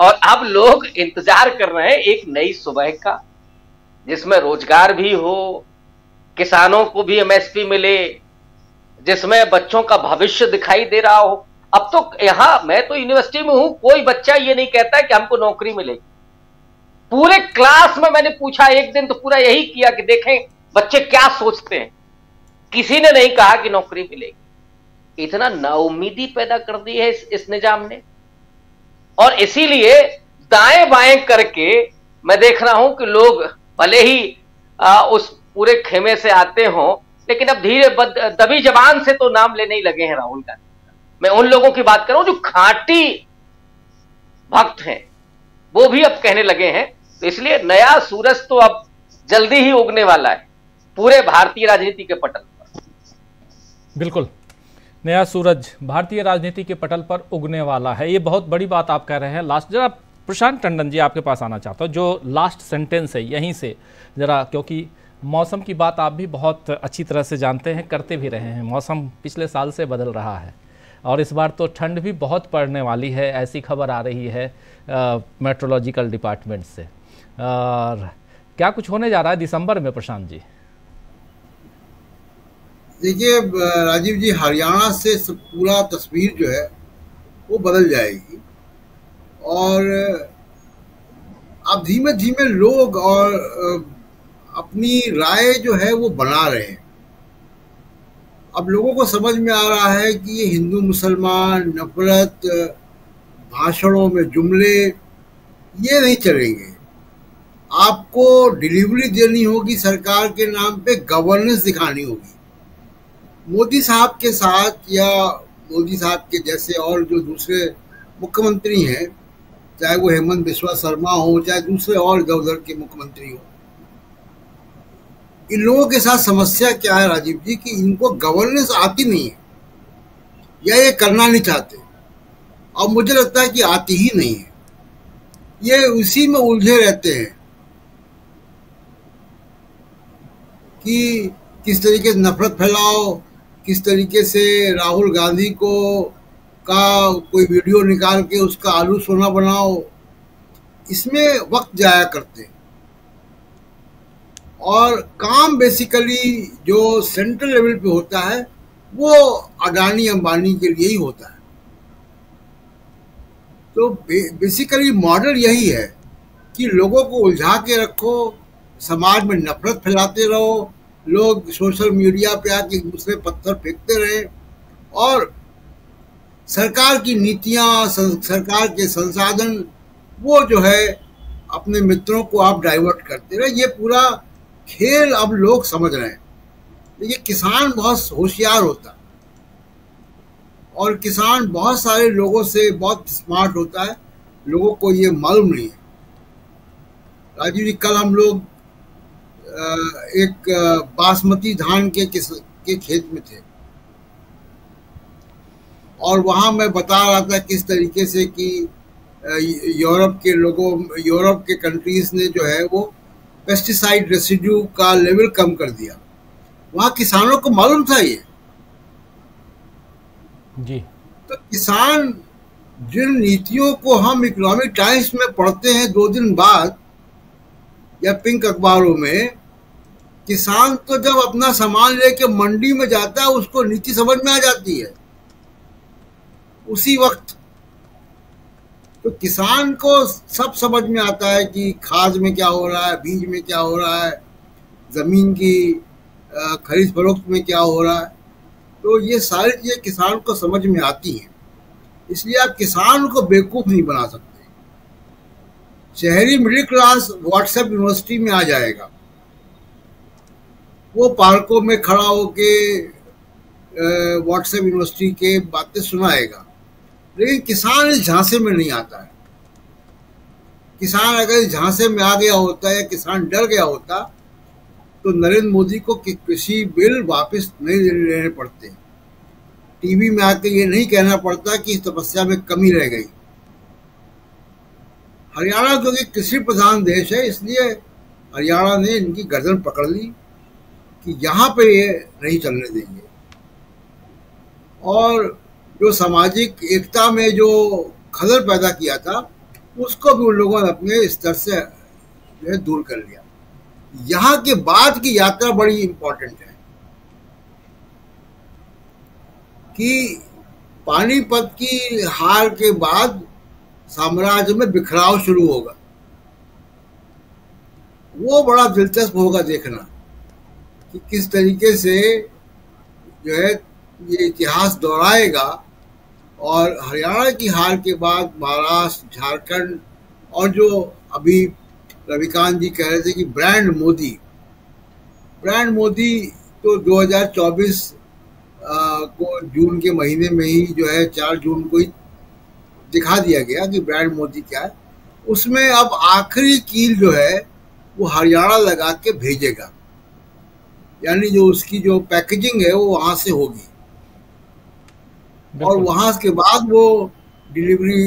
और अब लोग इंतजार कर रहे हैं एक नई सुबह का, जिसमें रोजगार भी हो, किसानों को भी एमएसपी मिले, जिसमें बच्चों का भविष्य दिखाई दे रहा हो। अब तो यहां मैं तो यूनिवर्सिटी में हूं, कोई बच्चा ये नहीं कहता कि हमको नौकरी मिलेगी। पूरे क्लास में मैंने पूछा एक दिन, तो पूरा यही किया कि देखें बच्चे क्या सोचते हैं। किसी ने नहीं कहा कि नौकरी मिलेगी। इतना नाउमीदी पैदा कर दी है इस निजाम ने, और इसीलिए दाएं बाएं करके मैं देख रहा हूं कि लोग भले ही उस पूरे खेमे से आते हों, लेकिन अब धीरे दबी जबान से तो नाम लेने ही लगे हैं राहुल गांधी। मैं उन लोगों की बात कर रहा हूं जो खाटी भक्त हैं, वो भी अब कहने लगे हैं। तो इसलिए नया सूरज तो अब जल्दी ही उगने वाला है पूरे भारतीय राजनीति के पटल पर। बिल्कुल, नया सूरज भारतीय राजनीति के पटल पर उगने वाला है, ये बहुत बड़ी बात आप कह रहे हैं। लास्ट जरा प्रशांत टंडन जी आपके पास आना चाहता हूँ, जो लास्ट सेंटेंस है यहीं से जरा, क्योंकि मौसम की बात आप भी बहुत अच्छी तरह से जानते हैं, करते भी रहे हैं। मौसम पिछले साल से बदल रहा है और इस बार तो ठंड भी बहुत पड़ने वाली है, ऐसी खबर आ रही है मेट्रोलॉजिकल डिपार्टमेंट से। और क्या कुछ होने जा रहा है दिसंबर में प्रशांत जी? देखिए राजीव जी, हरियाणा से पूरा तस्वीर जो है वो बदल जाएगी और अब धीमे धीमे लोग और अपनी राय जो है वो बना रहे हैं। अब लोगों को समझ में आ रहा है कि ये हिंदू मुसलमान नफरत, भाषणों में जुमले, ये नहीं चलेंगे। आपको डिलीवरी देनी होगी, सरकार के नाम पे गवर्नेंस दिखानी होगी। मोदी साहब के साथ या मोदी साहब के जैसे और जो दूसरे मुख्यमंत्री हैं, चाहे वो हेमंत बिस्वा शर्मा हो, चाहे दूसरे और उधर के मुख्यमंत्री हो, इन लोगों के साथ समस्या क्या है राजीव जी कि इनको गवर्नेंस आती नहीं है या ये करना नहीं चाहते, और मुझे लगता है कि आती ही नहीं है, ये उसी में उलझे रहते हैं कि किस तरीके से नफरत फैलाओ, किस तरीके से राहुल गांधी को का कोई वीडियो निकाल के उसका आलू सोना बनाओ, इसमें वक्त जाया करते हैं। और काम बेसिकली जो सेंट्रल लेवल पे होता है वो अडानी अंबानी के लिए ही होता है। तो बेसिकली मॉडल यही है कि लोगों को उलझा के रखो, समाज में नफरत फैलाते रहो, लोग सोशल मीडिया पे आके दूसरे पत्थर फेंकते रहे, और सरकार की नीतियाँ, सरकार के संसाधन, वो जो है अपने मित्रों को आप डाइवर्ट करते रहे। ये पूरा खेल अब लोग समझ रहे हैं। देखिए किसान बहुत होशियार होता है और किसान बहुत सारे लोगों से बहुत स्मार्ट होता है, लोगों को ये मालूम नहीं है। राजीव जी कल हम लोग एक बासमती धान के खेत में थे और वहाँ मैं बता रहा था किस तरीके से कि यूरोप के कंट्रीज ने जो है वो पेस्टिसाइड रेसिड्यू का लेवल कम कर दिया। वहाँ किसानों को मालूम था ये जी। तो किसान जिन नीतियों को हम इकोनॉमिक टाइम्स में पढ़ते हैं दो दिन बाद या पिंक अखबारों में, किसान तो जब अपना सामान लेके मंडी में जाता है उसको नीति समझ में आ जाती है उसी वक्त। तो किसान को सब समझ में आता है कि खाद में क्या हो रहा है, बीज में क्या हो रहा है, जमीन की खरीद फरोख्त में क्या हो रहा है। तो ये सारी चीजें किसान को समझ में आती हैं, इसलिए आप किसान को बेवकूफ नहीं बना सकते। शहरी मिडिल क्लास व्हाट्सएप यूनिवर्सिटी में आ जाएगा, वो पार्कों में खड़ा होके व्हाट्सएप यूनिवर्सिटी के बातें सुनाएगा, लेकिन किसान इस झांसे में नहीं आता है। किसान अगर इस झांसे में आ गया होता या किसान डर गया होता तो नरेंद्र मोदी को कृषि बिल वापस नहीं लेने पड़ते, टीवी में आके ये नहीं कहना पड़ता कि इस तपस्या में कमी रह गई। हरियाणा क्योंकि कृषि प्रधान देश है, इसलिए हरियाणा ने इनकी गर्दन पकड़ ली कि यहाँ पे ये नहीं चलने देंगे। और जो सामाजिक एकता में जो खलल पैदा किया था उसको भी उन लोगों ने अपने स्तर से जो है दूर कर लिया। यहाँ के बाद की यात्रा बड़ी इम्पोर्टेंट है कि पानीपत की हार के बाद साम्राज्य में बिखराव शुरू होगा, वो बड़ा दिलचस्प होगा देखना कि किस तरीके से जो है ये इतिहास दोहराएगा। और हरियाणा की हार के बाद महाराष्ट्र, झारखंड और जो अभी रविकांत जी कह रहे थे कि ब्रांड मोदी तो 2024 को जून के महीने में ही जो है 4 जून को ही दिखा दिया गया कि ब्रांड मोदी क्या है। उसमें अब आखिरी कील जो है वो हरियाणा लगा के भेजेगा, यानी जो उसकी जो पैकेजिंग है वो वहाँ से होगी और वहाँ के बाद वो डिलीवरी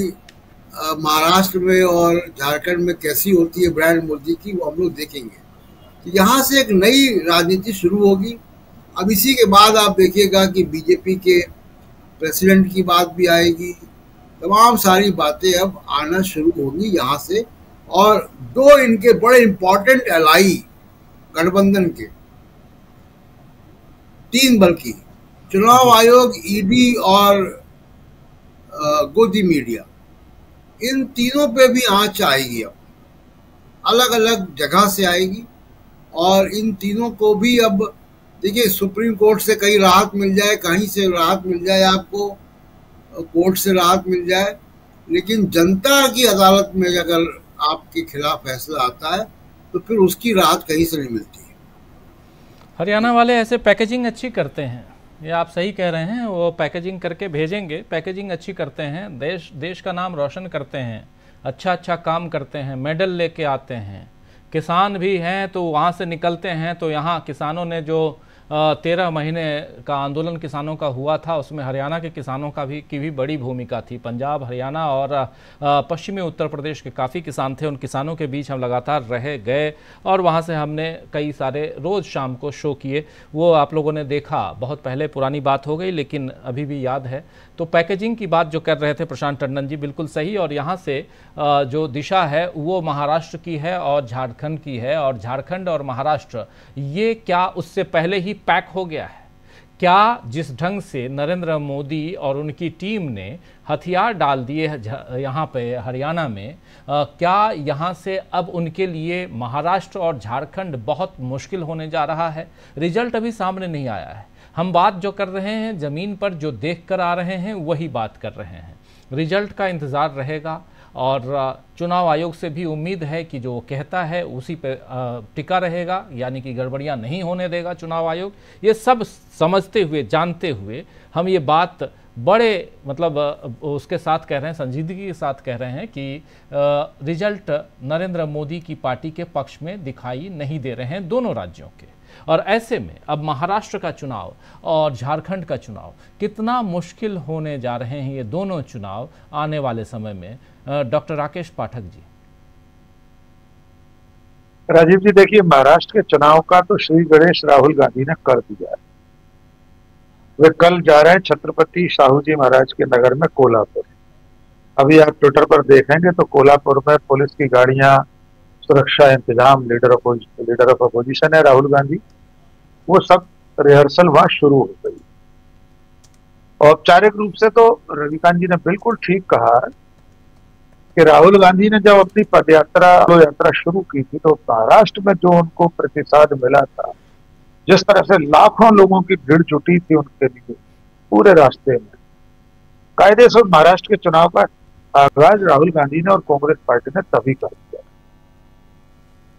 महाराष्ट्र में और झारखंड में कैसी होती है ब्रांड मोदी की, वो हम लोग देखेंगे। तो यहाँ से एक नई राजनीति शुरू होगी। अब इसी के बाद आप देखिएगा कि बीजेपी के प्रेसिडेंट की बात भी आएगी, तमाम सारी बातें अब आना शुरू होगी यहाँ से। और दो इनके बड़े इम्पोर्टेंट एलाई गठबंधन के, 3 बल्कि, चुनाव आयोग, ईडी और गोदी मीडिया, इन तीनों पे भी आंच आएगी, अब अलग अलग जगह से आएगी। और इन तीनों को भी अब देखिए, सुप्रीम कोर्ट से कहीं राहत मिल जाए, कहीं से राहत मिल जाए, आपको कोर्ट से राहत मिल जाए, लेकिन जनता की अदालत में अगर आपके खिलाफ फैसला आता है तो फिर उसकी राहत कहीं से नहीं मिलती। हरियाणा वाले ऐसे पैकेजिंग अच्छी करते हैं, ये आप सही कह रहे हैं, वो पैकेजिंग करके भेजेंगे, पैकेजिंग अच्छी करते हैं, देश का नाम रोशन करते हैं, अच्छा अच्छा काम करते हैं, मेडल लेके आते हैं। किसान भी हैं तो वहाँ से निकलते हैं तो यहाँ किसानों ने जो 13 महीने का आंदोलन किसानों का हुआ था उसमें हरियाणा के किसानों का भी बड़ी भूमिका थी। पंजाब, हरियाणा और पश्चिमी उत्तर प्रदेश के काफ़ी किसान थे, उन किसानों के बीच हम लगातार रह गए और वहां से हमने कई सारे रोज़ शाम को शो किए, वो आप लोगों ने देखा। बहुत पहले पुरानी बात हो गई लेकिन अभी भी याद है। तो पैकेजिंग की बात जो कर रहे थे प्रशांत टंडन जी, बिल्कुल सही। और यहाँ से जो दिशा है वो महाराष्ट्र की है और झारखंड की है, और झारखंड और महाराष्ट्र ये क्या उससे पहले ही पैक हो गया है क्या? जिस ढंग से नरेंद्र मोदी और उनकी टीम ने हथियार डाल दिए यहाँ पे हरियाणा में, क्या यहाँ से अब उनके लिए महाराष्ट्र और झारखंड बहुत मुश्किल होने जा रहा है? रिजल्ट अभी सामने नहीं आया है, हम बात जो कर रहे हैं ज़मीन पर जो देख कर आ रहे हैं वही बात कर रहे हैं। रिजल्ट का इंतज़ार रहेगा और चुनाव आयोग से भी उम्मीद है कि जो कहता है उसी पे टिका रहेगा, यानी कि गड़बड़ियां नहीं होने देगा चुनाव आयोग। ये सब समझते हुए, जानते हुए हम ये बात बड़े मतलब उसके साथ कह रहे हैं, संजीदगी के साथ कह रहे हैं कि रिजल्ट नरेंद्र मोदी की पार्टी के पक्ष में दिखाई नहीं दे रहे हैं दोनों राज्यों के। और ऐसे में अब महाराष्ट्र का चुनाव और झारखंड का चुनाव कितना मुश्किल होने जा रहे हैं, ये दोनों चुनाव आने वाले समय में। डॉक्टर राकेश पाठक जी। राजीव जी देखिए, महाराष्ट्र के चुनाव का तो श्री गणेश राहुल गांधी ने कर दिया है। वे कल जा रहे हैं छत्रपति साहू जी महाराज के नगर में कोल्हापुर। अभी आप ट्विटर पर देखेंगे तो कोल्हापुर में पुलिस की गाड़ियां, सुरक्षा इंतजाम, लीडर ऑफ अपोजिशन है राहुल गांधी, वो सब रिहर्सल वहां शुरू हो गई। औपचारिक रूप से तो रविकांत जी ने बिल्कुल ठीक कहा कि राहुल गांधी ने जब अपनी पदयात्रा शुरू की थी तो महाराष्ट्र में जो उनको प्रतिसाद मिला था, जिस तरह से लाखों लोगों की भीड़ जुटी थी उनके लिए पूरे रास्ते में, कायदे से महाराष्ट्र के चुनाव का आगाज राहुल गांधी ने और कांग्रेस पार्टी ने तभी कर दिया।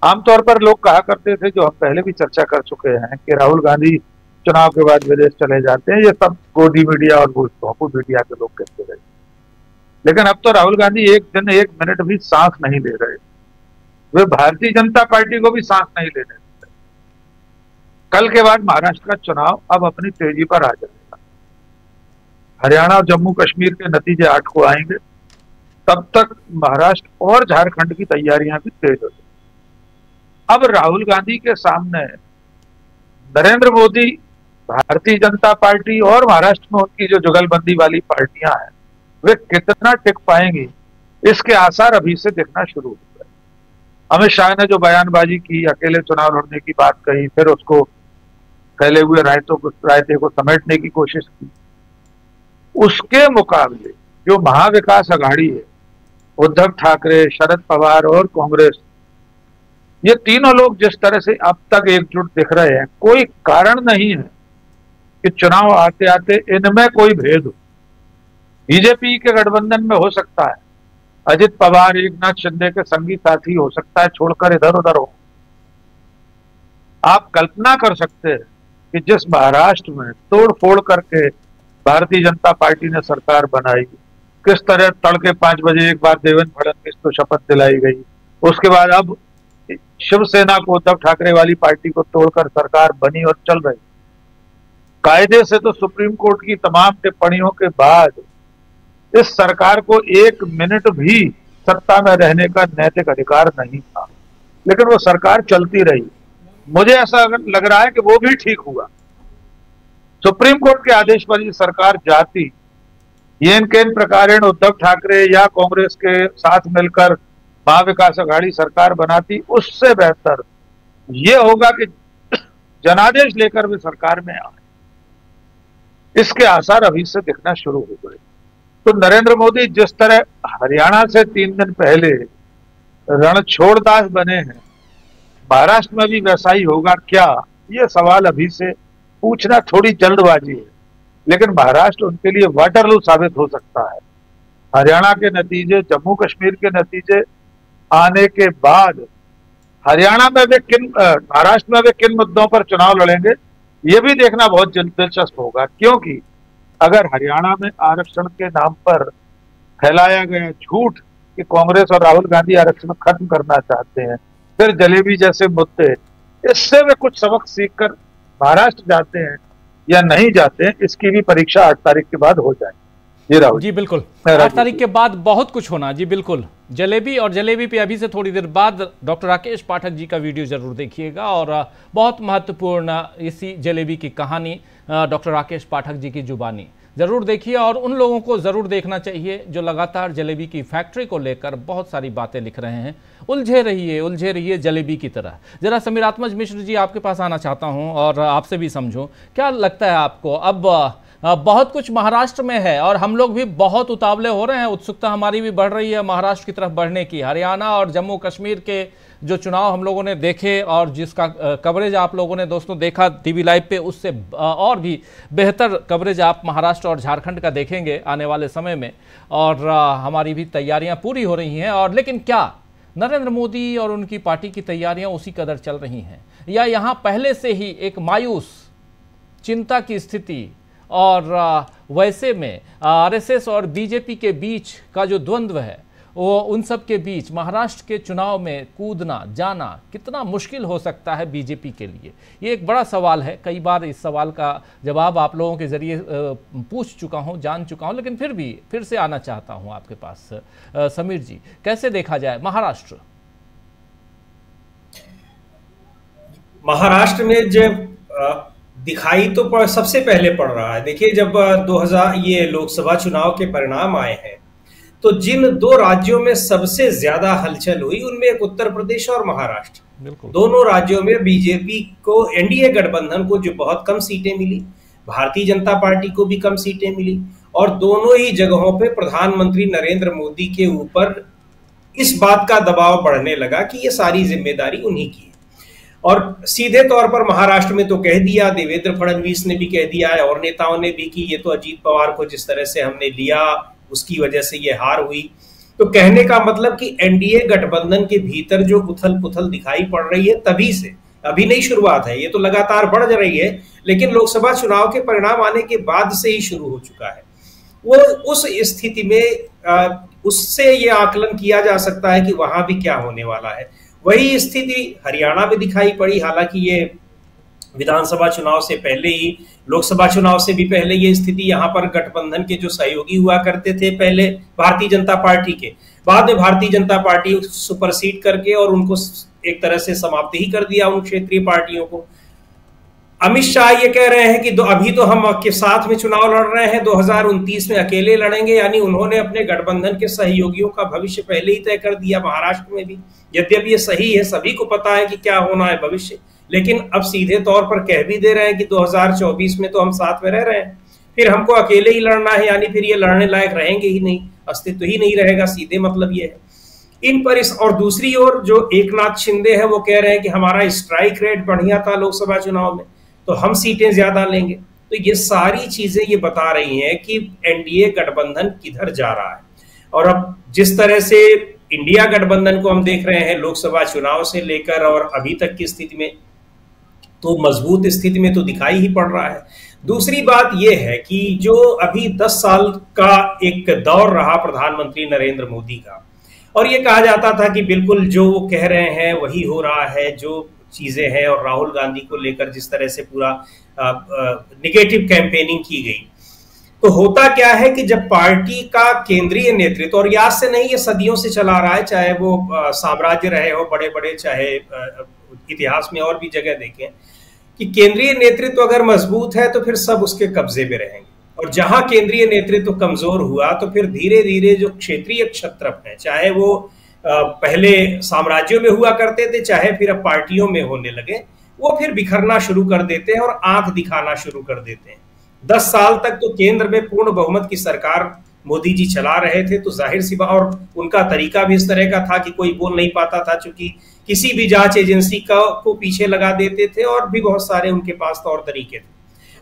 आमतौर पर लोग कहा करते थे, जो हम पहले भी चर्चा कर चुके हैं, कि राहुल गांधी चुनाव के बाद विदेश चले जाते हैं, ये सब गोदी मीडिया और भोजपुर मीडिया के लोग कहते रहे। लेकिन अब तो राहुल गांधी एक दिन एक मिनट भी सांस नहीं ले रहे, वे भारतीय जनता पार्टी को भी सांस नहीं लेने देते। कल के बाद महाराष्ट्र का चुनाव अब अपनी तेजी पर आ जाएगा। हरियाणा और जम्मू कश्मीर के नतीजे 8 को आएंगे, तब तक महाराष्ट्र और झारखंड की तैयारियां भी तेज हो जाएंगी। अब राहुल गांधी के सामने नरेंद्र मोदी, भारतीय जनता पार्टी और महाराष्ट्र में उनकी जो जुगलबंदी वाली पार्टियां हैं, वे कितना टिक पाएंगी, इसके आसार अभी से दिखना शुरू हो गए। अमित शाह ने जो बयानबाजी की, अकेले चुनाव लड़ने की बात कही, फिर उसको फैले हुए रायते को समेटने की कोशिश की। उसके मुकाबले जो महाविकास अघाड़ी है, उद्धव ठाकरे, शरद पवार और कांग्रेस, ये तीनों लोग जिस तरह से अब तक एकजुट दिख रहे हैं, कोई कारण नहीं है कि चुनाव आते आते इनमें कोई भेद हो। बीजेपी के गठबंधन में हो सकता है अजित पवार एकनाथ शिंदे के संगी साथी हो सकता है, छोड़कर इधर उधर हो। आप कल्पना कर सकते हैं कि जिस महाराष्ट्र में तोड़ फोड़ करके भारतीय जनता पार्टी ने सरकार बनाई, किस तरह तड़के 5 बजे एक बार देवेंद्र फडणवीस को शपथ दिलाई गई, उसके बाद अब शिवसेना को, उद्धव ठाकरे वाली पार्टी को तोड़कर सरकार बनी और चल रही। कायदे से तो सुप्रीम कोर्ट की तमाम टिप्पणियों के बाद इस सरकार को 1 मिनट भी सत्ता में रहने का नैतिक अधिकार नहीं था, लेकिन वो सरकार चलती रही। मुझे ऐसा लग रहा है कि वो भी ठीक हुआ। सुप्रीम कोर्ट के आदेश पर ये सरकार जाती, येन केन प्रकारेण उद्धव ठाकरे या कांग्रेस के साथ मिलकर महाविकास अघाड़ी सरकार बनाती, उससे बेहतर ये होगा कि जनादेश लेकर वे सरकार में आए। इसके आसार अभी से दिखना शुरू हो गए। तो नरेंद्र मोदी जिस तरह हरियाणा से 3 दिन पहले रणछोड़ दास बने हैं, महाराष्ट्र में भी वैसा ही होगा क्या, ये सवाल अभी से पूछना थोड़ी जल्दबाजी है। लेकिन महाराष्ट्र उनके लिए वाटरलू साबित हो सकता है। हरियाणा के नतीजे, जम्मू कश्मीर के नतीजे आने के बाद हरियाणा में वे महाराष्ट्र में वे किन मुद्दों पर चुनाव लड़ेंगे, ये भी देखना बहुत दिलचस्प होगा। क्योंकि अगर हरियाणा में आरक्षण के नाम पर फैलाया गया झूठ कि कांग्रेस और राहुल गांधी आरक्षण खत्म करना चाहते हैं, फिर जलेबी जैसे मुद्दे, इससे वे कुछ सबक सीखकर महाराष्ट्र जाते हैं या नहीं जाते हैं, इसकी भी परीक्षा 8 तारीख के बाद हो जाएगी। जी राहुल जी, बिल्कुल 8 तारीख के बाद बहुत कुछ होना। जी बिल्कुल, जलेबी और जलेबी पे अभी से थोड़ी देर बाद डॉक्टर राकेश पाठक जी का वीडियो जरूर देखिएगा और बहुत महत्वपूर्ण इसी जलेबी की कहानी डॉक्टर राकेश पाठक जी की जुबानी ज़रूर देखिए। और उन लोगों को ज़रूर देखना चाहिए जो लगातार जलेबी की फैक्ट्री को लेकर बहुत सारी बातें लिख रहे हैं। उलझे रहिए जलेबी की तरह। ज़रा समीर आत्मज मिश्र जी, आपके पास आना चाहता हूं और आपसे भी समझूं, क्या लगता है आपको, अब बहुत कुछ महाराष्ट्र में है और हम लोग भी बहुत उतावले हो रहे हैं, उत्सुकता हमारी भी बढ़ रही है महाराष्ट्र की तरफ बढ़ने की। हरियाणा और जम्मू कश्मीर के जो चुनाव हम लोगों ने देखे और जिसका कवरेज आप लोगों ने दोस्तों देखा टीवी लाइव पे, उससे और भी बेहतर कवरेज आप महाराष्ट्र और झारखंड का देखेंगे आने वाले समय में। और हमारी भी तैयारियां पूरी हो रही हैं, और लेकिन क्या नरेंद्र मोदी और उनकी पार्टी की तैयारियां उसी कदर चल रही हैं, या यहाँ पहले से ही एक मायूस, चिंता की स्थिति और वैसे में आरएसएस और बीजेपी के बीच का जो द्वंद्व है उन सब के बीच महाराष्ट्र के चुनाव में कूदना जाना कितना मुश्किल हो सकता है बीजेपी के लिए, ये एक बड़ा सवाल है। कई बार इस सवाल का जवाब आप लोगों के जरिए पूछ चुका हूँ, जान चुका हूँ, लेकिन फिर भी फिर से आना चाहता हूँ आपके पास। समीर जी, कैसे देखा जाए महाराष्ट्र? महाराष्ट्र में जब दिखाई तो सबसे पहले पड़ रहा है, देखिए जब 2000 ये लोकसभा चुनाव के परिणाम आए हैं तो जिन दो राज्यों में सबसे ज्यादा हलचल हुई उनमें एक उत्तर प्रदेश और महाराष्ट्र, दोनों राज्यों में बीजेपी को, एनडीए गठबंधन को जो बहुत कम सीटें मिली, भारतीय जनता पार्टी को भी कम सीटें मिली, और दोनों ही जगहों पे प्रधानमंत्री नरेंद्र मोदी के ऊपर इस बात का दबाव बढ़ने लगा कि ये सारी जिम्मेदारी उन्हीं की है। और सीधे तौर पर महाराष्ट्र में तो कह दिया, देवेंद्र फडणवीस ने भी कह दिया है और नेताओं ने भी, कि ये तो अजित पवार को जिस तरह से हमने लिया उसकी वजह से ये हार हुई। तो कहने का मतलब कि एनडीए गठबंधन के भीतर जो उथल पुथल दिखाई पड़ रही है, तभी से, अभी नहीं शुरुआत है, ये तो लगातार बढ़ रही है, लेकिन लोकसभा चुनाव के परिणाम आने के बाद से ही शुरू हो चुका है। वो उस स्थिति में उससे ये आकलन किया जा सकता है कि वहां भी क्या होने वाला है। वही स्थिति हरियाणा में दिखाई पड़ी, हालांकि ये विधानसभा चुनाव से पहले ही, लोकसभा चुनाव से भी पहले ये स्थिति यहाँ पर गठबंधन के जो सहयोगी हुआ करते थे पहले भारतीय जनता पार्टी के, बाद में भारतीय जनता पार्टी सुपरसीड करके और उनको एक तरह से समाप्त ही कर दिया उन क्षेत्रीय पार्टियों को। अमित शाह ये कह रहे हैं कि अभी तो हम के साथ में चुनाव लड़ रहे हैं, 2029 में अकेले लड़ेंगे, यानी उन्होंने अपने गठबंधन के सहयोगियों का भविष्य पहले ही तय कर दिया। महाराष्ट्र में भी यद्यपि ये सही है, सभी को पता है कि क्या होना है भविष्य, लेकिन अब सीधे तौर पर कह भी दे रहे हैं कि 2024 में तो हम साथ में रह रहे हैं, फिर हमको अकेले ही लड़ना है, यानी फिर ये लड़ने लायक रहेंगे ही नहीं, अस्तित्व ही नहीं रहेगा, सीधे मतलब ये है इन पर। इस और दूसरी ओर जो एकनाथ शिंदे है वो कह रहे हैं कि हमारा स्ट्राइक रेट बढ़िया था लोकसभा चुनाव में, तो हम सीटें ज्यादा लेंगे। तो ये सारी चीजें ये बता रही हैं कि एनडीए गठबंधन किधर जा रहा है। और अब जिस तरह से इंडिया गठबंधन को हम देख रहे हैं लोकसभा चुनाव से लेकर और अभी तक की स्थिति में, तो मजबूत स्थिति में तो दिखाई ही पड़ रहा है। दूसरी बात यह है कि जो अभी 10 साल का एक दौर रहा प्रधानमंत्री नरेंद्र मोदी का, और ये कहा जाता था कि बिल्कुल जो वो कह रहे हैं वही हो रहा है, जो चीजें हैं, और राहुल गांधी को लेकर जिस तरह से पूरा निगेटिव कैंपेनिंग की गई। तो होता क्या है कि जब पार्टी का केंद्रीय नेतृत्व, और याद से नहीं ये सदियों से चला रहा है, चाहे वो साम्राज्य रहे हो बड़े बड़े, चाहे इतिहास में और भी जगह देखें, कि केंद्रीय नेतृत्व अगर मजबूत है तो फिर सब उसके कब्जे में रहेंगे, और जहां केंद्रीय नेतृत्व कमजोर हुआ तो फिर धीरे धीरे जो क्षेत्रीय क्षत्रप है, चाहे वो पहले साम्राज्यों में हुआ करते थे, चाहे फिर अब पार्टियों में होने लगे, वो फिर बिखरना शुरू कर देते हैं और आंख दिखाना शुरू कर देते हैं। 10 साल तक तो केंद्र में पूर्ण बहुमत की सरकार मोदी जी चला रहे थे, तो जाहिर सी बात, और उनका तरीका भी इस तरह का था कि कोई बोल नहीं पाता था, चूंकि किसी भी जांच एजेंसी को पीछे लगा देते थे, और भी बहुत सारे उनके पास तौर तरीके थे,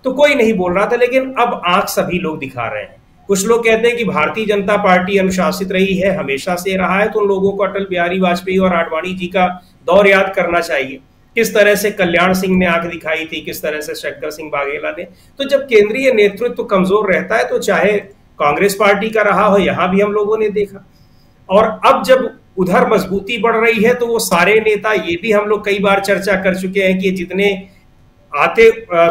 तो कोई नहीं बोल रहा था। लेकिन अब आंख सभी लोग दिखा रहे हैं। कुछ लोग कहते हैं कि भारतीय जनता पार्टी अनुशासित रही है, हमेशा से रहा है, तो उन लोगों को अटल बिहारी वाजपेयी और आडवाणी जी का दौर याद करना चाहिए, किस तरह से कल्याण सिंह ने आंख दिखाई थी, किस तरह से शंकर सिंह बाघेला ने। तो जब केंद्रीय नेतृत्व तो कमजोर रहता है, तो चाहे कांग्रेस पार्टी का रहा हो, यहां भी हम लोगों ने देखा, और अब जब उधर मजबूती बढ़ रही है तो वो सारे नेता, ये भी हम लोग कई बार चर्चा कर चुके हैं कि जितने आते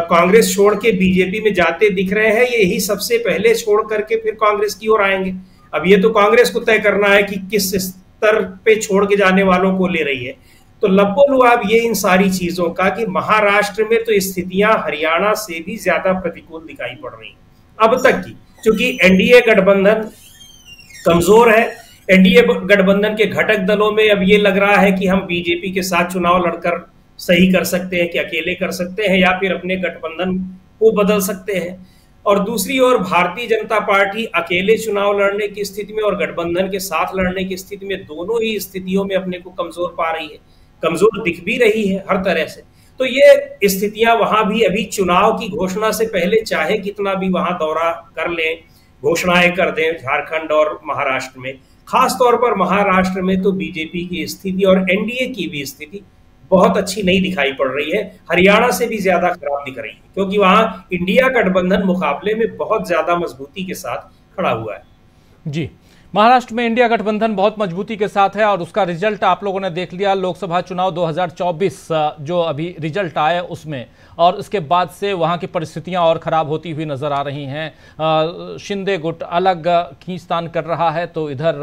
कांग्रेस छोड़ के बीजेपी में जाते दिख रहे हैं, ये ही सबसे पहले छोड़ करके फिर कांग्रेस की ओर आएंगे। अब ये तो कांग्रेस को तय करना है कि किस स्तर पे छोड़ के जाने वालों को ले रही है। तो लबोलुआब ये इन सारी चीजों का कि महाराष्ट्र में तो स्थितियां हरियाणा से भी ज्यादा प्रतिकूल दिखाई पड़ रही है अब तक की, क्योंकि एनडीए गठबंधन कमजोर है। एनडीए गठबंधन के घटक दलों में अब ये लग रहा है कि हम बीजेपी के साथ चुनाव लड़कर सही कर सकते हैं, कि अकेले कर सकते हैं या फिर अपने गठबंधन को बदल सकते हैं। और दूसरी ओर भारतीय जनता पार्टी अकेले चुनाव लड़ने की स्थिति में और गठबंधन के साथ लड़ने की स्थिति में, दोनों ही स्थितियों में अपने को कमजोर पा रही है, कमजोर दिख भी रही है हर तरह से। तो ये स्थितियां वहां भी अभी चुनाव की घोषणा से पहले चाहे कितना भी वहां दौरा कर लें, घोषणाएं कर दें झारखंड और महाराष्ट्र में, खासतौर पर महाराष्ट्र में तो बीजेपी की स्थिति और एनडीए की भी स्थिति बहुत अच्छी नहीं दिखाई पड़ रही है, हरियाणा से भी ज्यादा खराब दिख रही है, क्योंकि वहां इंडिया गठबंधन मुकाबले में बहुत ज्यादा मजबूती के साथ खड़ा हुआ है। जी, महाराष्ट्र में इंडिया गठबंधन बहुत मजबूती के साथ है और उसका रिजल्ट आप लोगों ने देख लिया। लोकसभा चुनाव 2024 जो अभी रिजल्ट आया उसमें, और उसके बाद से वहां की परिस्थितियां और ख़राब होती हुई नज़र आ रही हैं। शिंदे गुट अलग खींचतान कर रहा है, तो इधर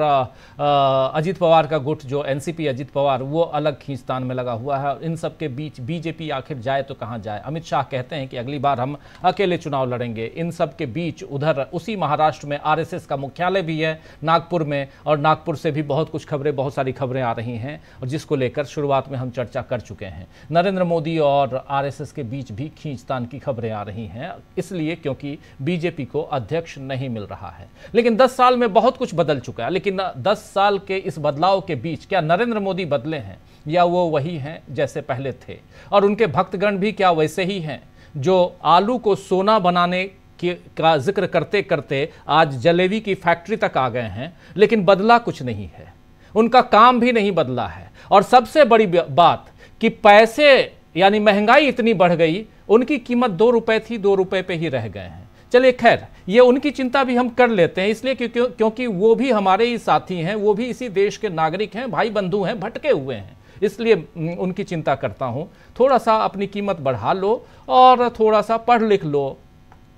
अजित पवार का गुट जो एनसीपी अजित पवार वो अलग खींचतान में लगा हुआ है। इन सब के बीच बीजेपी आखिर जाए तो कहाँ जाए। अमित शाह कहते हैं कि अगली बार हम अकेले चुनाव लड़ेंगे। इन सब के बीच उधर उसी महाराष्ट्र में RSS का मुख्यालय भी है नागपुर में, और नागपुर से भी बहुत सारी खबरें आ रही हैं और जिसको लेकर शुरुआत में हम चर्चा कर चुके हैं। नरेंद्र मोदी और RSS के बीच भी खींचतान की खबरें आ रही हैं, इसलिए क्योंकि बीजेपी को अध्यक्ष नहीं मिल रहा है। लेकिन 10 साल में बहुत कुछ बदल चुका है, लेकिन 10 साल के इस बदलाव के बीच क्या नरेंद्र मोदी बदले हैं या वो वही हैं जैसे पहले थे, और उनके भक्तगण भी क्या वैसे ही हैं जो आलू को सोना बनाने का जिक्र करते करते आज जलेबी की फैक्ट्री तक आ गए हैं, लेकिन बदला कुछ नहीं है, उनका काम भी नहीं बदला है। और सबसे बड़ी बात कि पैसे यानी महंगाई इतनी बढ़ गई, उनकी कीमत 2 रुपए थी, 2 रुपए पे ही रह गए हैं। चलिए खैर, ये उनकी चिंता भी हम कर लेते हैं, इसलिए क्योंकि वो भी हमारे ही साथी हैं, वो भी इसी देश के नागरिक हैं, भाई बंधु हैं, भटके हुए हैं, इसलिए उनकी चिंता करता हूँ। थोड़ा सा अपनी कीमत बढ़ा लो और थोड़ा सा पढ़ लिख लो,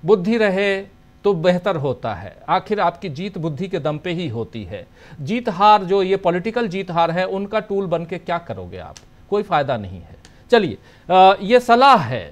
बुद्धि रहे तो बेहतर होता है। आखिर आपकी जीत बुद्धि के दम पे ही होती है। जीत हार जो ये पॉलिटिकल जीत हार है उनका टूल बन के क्या करोगे आप, कोई फायदा नहीं है। चलिए, ये सलाह है।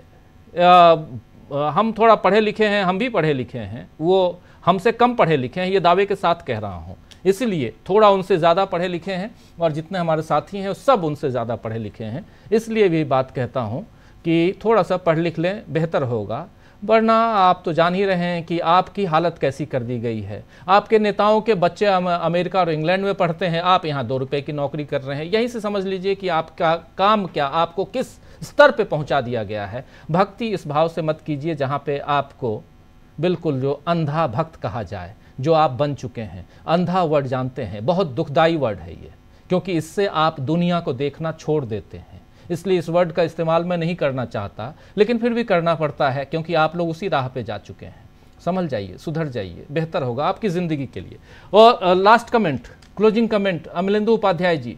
हम थोड़ा पढ़े लिखे हैं, हम भी पढ़े लिखे हैं, वो हमसे कम पढ़े लिखे हैं, ये दावे के साथ कह रहा हूँ, इसलिए थोड़ा उनसे ज़्यादा पढ़े लिखे हैं, और जितने हमारे साथी हैं सब उनसे ज़्यादा पढ़े लिखे हैं, इसलिए भी बात कहता हूँ कि थोड़ा सा पढ़ लिख लें, बेहतर होगा। वरना आप तो जान ही रहे हैं कि आपकी हालत कैसी कर दी गई है। आपके नेताओं के बच्चे अमेरिका और इंग्लैंड में पढ़ते हैं, आप यहाँ 2 रुपए की नौकरी कर रहे हैं। यहीं से समझ लीजिए कि आपका काम क्या, आपको किस स्तर पे पहुँचा दिया गया है। भक्ति इस भाव से मत कीजिए जहाँ पे आपको बिल्कुल जो अंधा भक्त कहा जाए, जो आप बन चुके हैं। अंधा वर्ड जानते हैं, बहुत दुखदायी वर्ड है ये, क्योंकि इससे आप दुनिया को देखना छोड़ देते हैं, इसलिए इस वर्ड का इस्तेमाल मैं नहीं करना चाहता, लेकिन फिर भी करना पड़ता है क्योंकि आप लोग उसी राह पे जा चुके हैं। समझ जाइए, सुधर जाइए, बेहतर होगा आपकी ज़िंदगी के लिए। और last comment, closing comment, Amalendu Upadhyay ji,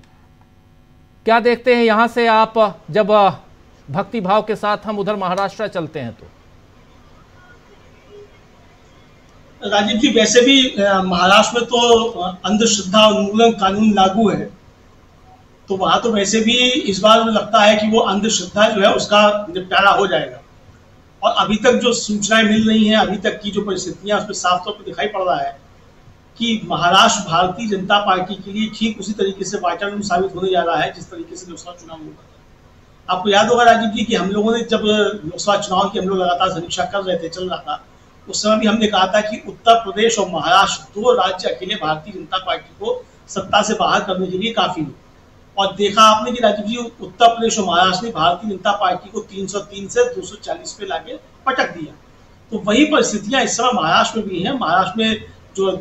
क्या देखते हैं यहाँ से आप जब भक्ति भाव के साथ हम उधर महाराष्ट्र चलते हैं तो? राजीव जी, वैसे भी महाराष्ट्र में तो अंधश्रद्धा उन्मूलन कानून लागू है, तो वहाँ तो वैसे भी इस बार लगता है कि वो अंधश्रद्धा जो है उसका निपटारा हो जाएगा। और अभी तक जो सूचनाएं मिल रही हैं, अभी तक की जो परिस्थितियाँ, उसमें साफ तौर पर दिखाई पड़ रहा है कि महाराष्ट्र भारतीय जनता पार्टी के लिए ठीक उसी तरीके से वातावरण साबित होने जा रहा है जिस तरीके से लोकसभा चुनाव हुआ था। आपको याद होगा राजीव जी कि हम लोगों ने जब लोकसभा चुनाव की हम लोग लगातार समीक्षा कर रहे थे, चल रहा था, उस समय भी हमने कहा था कि उत्तर प्रदेश और महाराष्ट्र 2 राज्य अकेले भारतीय जनता पार्टी को सत्ता से बाहर करने के लिए काफी है। और देखा आपने कि राजीव जी, उत्तर प्रदेश और महाराष्ट्र ने भारतीय जनता पार्टी को 303 से 240 पे लाके पटक दिया। तो वही परिस्थितियां इस समय महाराष्ट्र में भी हैं। महाराष्ट्र में जो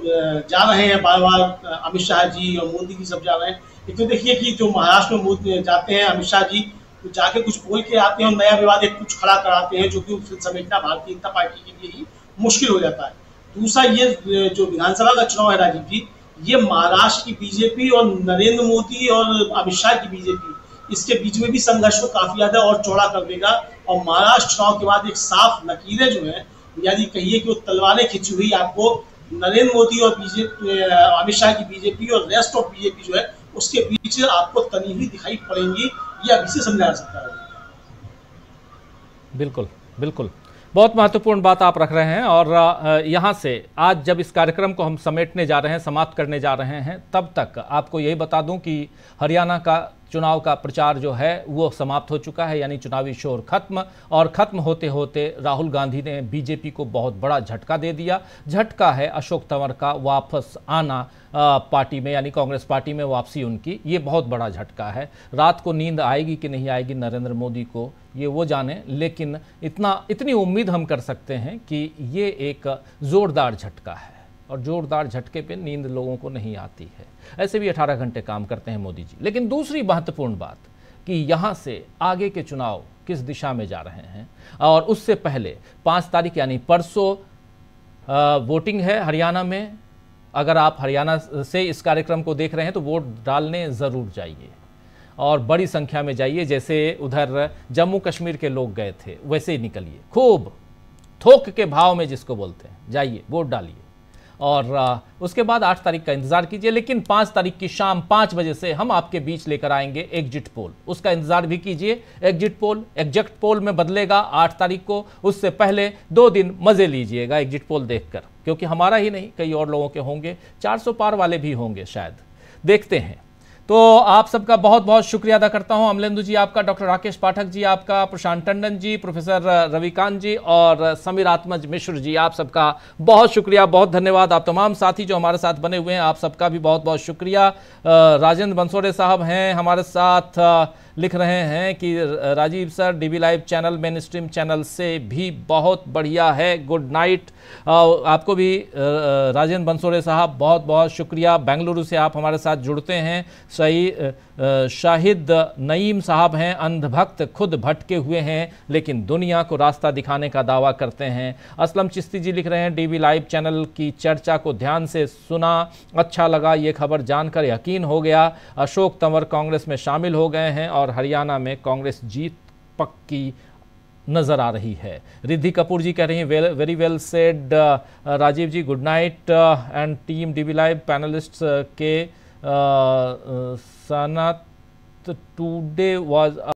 जा रहे हैं बार बार अमित शाह जी और मोदी जी सब जा रहे हैं, एक तो देखिए कि जो महाराष्ट्र में मोदी जाते हैं अमित शाह जी, तो जाके कुछ बोल के आते हैं और नया विवाद एक कुछ खड़ा कराते हैं, जो कि समेटना भारतीय जनता पार्टी के लिए ही मुश्किल हो जाता है। दूसरा, ये जो विधानसभा का चुनाव है राजीव जी, ये महाराष्ट्र की बीजेपी और नरेंद्र मोदी और अमित शाह की बीजेपी, इसके बीच में भी संघर्ष को काफी ज्यादा और चौड़ा कर देगा। और महाराष्ट्र चुनाव के बाद एक साफ लकीरें जो है, यानी कहिए कि वो तलवारें खिंची हुई आपको नरेंद्र मोदी और बीजेपी, अमित शाह की बीजेपी और रेस्ट ऑफ बीजेपी जो है उसके बीच आपको तनी हुई दिखाई पड़ेंगी, ये अभी से समझा सकता है। बिल्कुल बिल्कुल, बहुत महत्वपूर्ण बात आप रख रहे हैं। और यहाँ से आज जब इस कार्यक्रम को हम समेटने जा रहे हैं, समाप्त करने जा रहे हैं, तब तक आपको यही बता दूं कि हरियाणा का चुनाव का प्रचार जो है वो समाप्त हो चुका है, यानी चुनावी शोर खत्म। और खत्म होते होते राहुल गांधी ने बीजेपी को बहुत बड़ा झटका दे दिया। झटका है अशोक तंवर का वापस आना पार्टी में, यानी कांग्रेस पार्टी में वापसी उनकी, ये बहुत बड़ा झटका है। रात को नींद आएगी कि नहीं आएगी नरेंद्र मोदी को ये वो जाने, लेकिन इतनी उम्मीद हम कर सकते हैं कि ये एक जोरदार झटका है, और जोरदार झटके पे नींद लोगों को नहीं आती है। ऐसे भी 18 घंटे काम करते हैं मोदी जी। लेकिन दूसरी महत्वपूर्ण बात कि यहाँ से आगे के चुनाव किस दिशा में जा रहे हैं, और उससे पहले 5 तारीख यानी परसों वोटिंग है हरियाणा में, अगर आप हरियाणा से इस कार्यक्रम को देख रहे हैं तो वोट डालने ज़रूर जाइए और बड़ी संख्या में जाइए। जैसे उधर जम्मू कश्मीर के लोग गए थे वैसे ही निकलिए, खूब थोक के भाव में जिसको बोलते हैं, जाइए वोट डालिए और उसके बाद 8 तारीख का इंतज़ार कीजिए। लेकिन 5 तारीख की शाम 5 बजे से हम आपके बीच लेकर आएंगे एग्जिट पोल, उसका इंतज़ार भी कीजिए। एग्जिट पोल एग्जैक्ट पोल में बदलेगा 8 तारीख को, उससे पहले 2 दिन मज़े लीजिएगा एग्जिट पोल देखकर, क्योंकि हमारा ही नहीं कई और लोगों के होंगे, 400 पार वाले भी होंगे शायद, देखते हैं। तो आप सबका बहुत बहुत शुक्रिया अदा करता हूं, अमलेंदु जी आपका, डॉक्टर राकेश पाठक जी आपका, प्रशांत टंडन जी, प्रोफेसर रविकांत जी और समीर आत्मज मिश्र जी, आप सबका बहुत शुक्रिया, बहुत धन्यवाद। आप तमाम साथी जो हमारे साथ बने हुए हैं आप सबका भी बहुत बहुत शुक्रिया। राजेंद्र बंसोरे साहब हैं हमारे साथ, लिख रहे हैं कि Rajiv sir DB live channel mainstream channel से भी बहुत बढ़िया है, गुड नाइट। आपको भी राजेंद्र बंसोरे साहब बहुत बहुत शुक्रिया। बेंगलुरु से आप हमारे साथ जुड़ते हैं। सही शाहिद नईम साहब हैं, अंधभक्त खुद भटके हुए हैं लेकिन दुनिया को रास्ता दिखाने का दावा करते हैं। असलम चिश्ती जी लिख रहे हैं डीबी लाइव चैनल की चर्चा को ध्यान से सुना, अच्छा लगा, ये खबर जानकर यकीन हो गया। अशोक तंवर कांग्रेस में शामिल हो गए हैं और हरियाणा में कांग्रेस जीत पक्की नज़र आ रही है। रिद्धि कपूर जी कह रही हैं very well said Rajiv ji, good night and team DB live panellists के सनत टुडे वाज